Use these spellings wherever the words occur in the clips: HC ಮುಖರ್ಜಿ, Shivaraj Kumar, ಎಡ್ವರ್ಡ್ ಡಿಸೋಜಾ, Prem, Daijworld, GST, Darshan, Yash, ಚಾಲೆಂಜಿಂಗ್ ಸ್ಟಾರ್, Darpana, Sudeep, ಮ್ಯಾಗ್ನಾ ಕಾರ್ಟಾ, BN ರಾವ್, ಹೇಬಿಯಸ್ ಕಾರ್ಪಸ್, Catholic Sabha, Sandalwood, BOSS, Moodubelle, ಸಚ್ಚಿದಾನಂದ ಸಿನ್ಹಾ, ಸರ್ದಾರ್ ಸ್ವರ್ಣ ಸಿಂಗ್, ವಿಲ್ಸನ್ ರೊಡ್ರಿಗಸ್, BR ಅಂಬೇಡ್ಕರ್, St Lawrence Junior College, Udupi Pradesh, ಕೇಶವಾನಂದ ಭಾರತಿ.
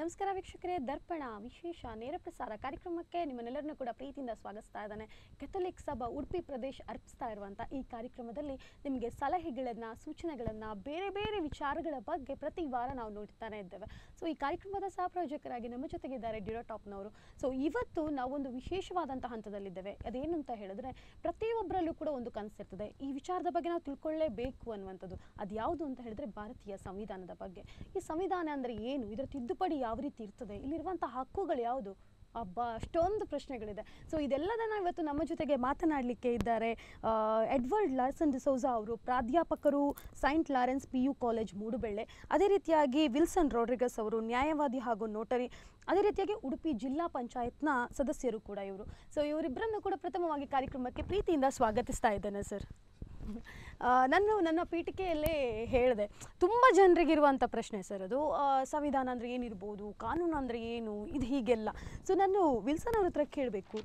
ನಮಸ್ಕಾರ ವೀಕ್ಷಕರೇ, ದರ್ಪಣ ವಿಶೇಷ ನೇರ ಪ್ರಸಾರ ಕಾರ್ಯಕ್ರಮಕ್ಕೆ ನಿಮ್ಮನ್ನೆಲ್ಲರನ್ನೂ ಕೂಡ ಪ್ರೀತಿಯಿಂದ ಸ್ವಾಗತಿಸ್ತಾ ಇದ್ದಾನೆ. ಕೆಥೋಲಿಕ್ ಸಭಾ ಉಡುಪಿ ಪ್ರದೇಶ ಅರ್ಪಿಸ್ತಾ ಇರುವಂಥ ಈ ಕಾರ್ಯಕ್ರಮದಲ್ಲಿ ನಿಮಗೆ ಸಲಹೆಗಳನ್ನು, ಸೂಚನೆಗಳನ್ನು, ಬೇರೆ ಬೇರೆ ವಿಚಾರಗಳ ಬಗ್ಗೆ ಪ್ರತಿ ವಾರ ನಾವು ನೋಡ್ತಾನೆ ಇದ್ದೇವೆ. ಸೊ ಈ ಕಾರ್ಯಕ್ರಮದ ಸಹ ಪ್ರಾಯೋಜಕರಾಗಿ ನಮ್ಮ ಜೊತೆಗಿದ್ದಾರೆ ಡ್ಯೂರೋ ಟಾಪ್ನವರು. ಸೊ ಇವತ್ತು ನಾವೊಂದು ವಿಶೇಷವಾದಂಥ ಹಂತದಲ್ಲಿದ್ದೇವೆ. ಅದೇನು ಅಂತ ಹೇಳಿದ್ರೆ, ಪ್ರತಿಯೊಬ್ಬರಲ್ಲೂ ಕೂಡ ಒಂದು ಕನಸಿರ್ತದೆ, ಈ ವಿಚಾರದ ಬಗ್ಗೆ ನಾವು ತಿಳ್ಕೊಳ್ಳೇಬೇಕು ಅನ್ನುವಂಥದ್ದು. ಅದು ಯಾವುದು ಅಂತ ಹೇಳಿದ್ರೆ ಭಾರತೀಯ ಸಂವಿಧಾನದ ಬಗ್ಗೆ. ಈ ಸಂವಿಧಾನ ಅಂದರೆ ಏನು, ಇದರ ತಿದ್ದುಪಡಿ ಯಾವ ರೀತಿ ಇರ್ತದೆ, ಇಲ್ಲಿರುವಂತಹ ಹಕ್ಕುಗಳು ಯಾವುದು, ಅಬ್ಬಾ ಅಷ್ಟೊಂದು ಪ್ರಶ್ನೆಗಳಿದೆ. ಸೊ ಇದೆಲ್ಲದನ್ನು ಇವತ್ತು ನಮ್ಮ ಜೊತೆಗೆ ಮಾತನಾಡಲಿಕ್ಕೆ ಇದ್ದಾರೆ ಎಡ್ವರ್ಡ್ ಡಿಸೋಜಾ ಅವರು, ಪ್ರಾಧ್ಯಾಪಕರು, Saint Lawrence P U college Moodubelle. ಅದೇ ರೀತಿಯಾಗಿ ವಿಲ್ಸನ್ ರೊಡ್ರಿಗಸ್ ಅವರು, ನ್ಯಾಯವಾದಿ ಹಾಗೂ ನೋಟರಿ. ಅದೇ ರೀತಿಯಾಗಿ ಉಡುಪಿ ಜಿಲ್ಲಾ ಪಂಚಾಯತ್ನ ಸದಸ್ಯರು ಕೂಡ ಇವರು. ಸೊ ಇವರಿಬ್ಬರನ್ನು ಕೂಡ ಪ್ರಥಮವಾಗಿ ಕಾರ್ಯಕ್ರಮಕ್ಕೆ ಪ್ರೀತಿಯಿಂದ ಸ್ವಾಗತಿಸ್ತಾ ಇದ್ದೇನೆ ಸರ್. ನನ್ನ ಪೀಠಿಕೆಯಲ್ಲೇ ಹೇಳಿದೆ, ತುಂಬ ಜನರಿಗಿರುವಂಥ ಪ್ರಶ್ನೆ ಸರ್ ಅದು. ಸಂವಿಧಾನ ಅಂದರೆ ಏನಿರ್ಬೋದು, ಕಾನೂನು ಅಂದರೆ ಏನು, ಇದು ಹೀಗೆಲ್ಲ. ಸೊ ನಾನು ವಿಲ್ಸನ್ ಅವ್ರ ಹತ್ರ ಕೇಳಬೇಕು,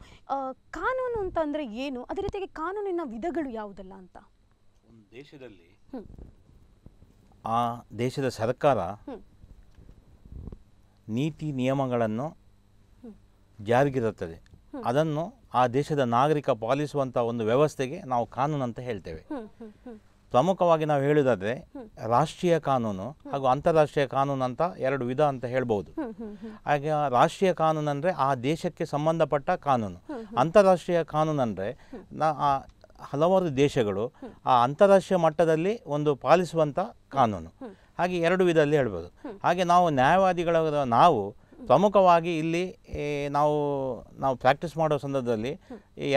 ಕಾನೂನು ಅಂತ ಅಂದರೆ ಏನು, ಅದೇ ರೀತಿಯಾಗಿ ಕಾನೂನಿನ ವಿಧಗಳು ಯಾವುದಲ್ಲ ಅಂತ. ಒಂದು ದೇಶದಲ್ಲಿ ಆ ದೇಶದ ಸರ್ಕಾರ ನೀತಿ ನಿಯಮಗಳನ್ನು ಜಾರಿಗೆ ತರುತ್ತದೆ. ಅದನ್ನು ಆ ದೇಶದ ನಾಗರಿಕ ಪಾಲಿಸುವಂಥ ಒಂದು ವ್ಯವಸ್ಥೆಗೆ ನಾವು ಕಾನೂನು ಅಂತ ಹೇಳ್ತೇವೆ. ಪ್ರಮುಖವಾಗಿ ನಾವು ಹೇಳುವುದಾದರೆ ರಾಷ್ಟ್ರೀಯ ಕಾನೂನು ಹಾಗೂ ಅಂತಾರಾಷ್ಟ್ರೀಯ ಕಾನೂನು ಅಂತ ಎರಡು ವಿಧ ಅಂತ ಹೇಳ್ಬೋದು. ಹಾಗೆ ರಾಷ್ಟ್ರೀಯ ಕಾನೂನು ಅಂದರೆ ಆ ದೇಶಕ್ಕೆ ಸಂಬಂಧಪಟ್ಟ ಕಾನೂನು, ಅಂತಾರಾಷ್ಟ್ರೀಯ ಕಾನೂನು ಅಂದರೆ ಹಲವಾರು ದೇಶಗಳು ಆ ಅಂತಾರಾಷ್ಟ್ರೀಯ ಮಟ್ಟದಲ್ಲಿ ಒಂದು ಪಾಲಿಸುವಂಥ ಕಾನೂನು. ಹಾಗೆ ಎರಡು ವಿಧದಲ್ಲಿ ಹೇಳ್ಬೋದು. ಹಾಗೆ ನಾವು ನ್ಯಾಯವಾದಿಗಳ ಪ್ರಮುಖವಾಗಿ ಇಲ್ಲಿ ನಾವು ಪ್ರಾಕ್ಟೀಸ್ ಮಾಡೋ ಸಂದರ್ಭದಲ್ಲಿ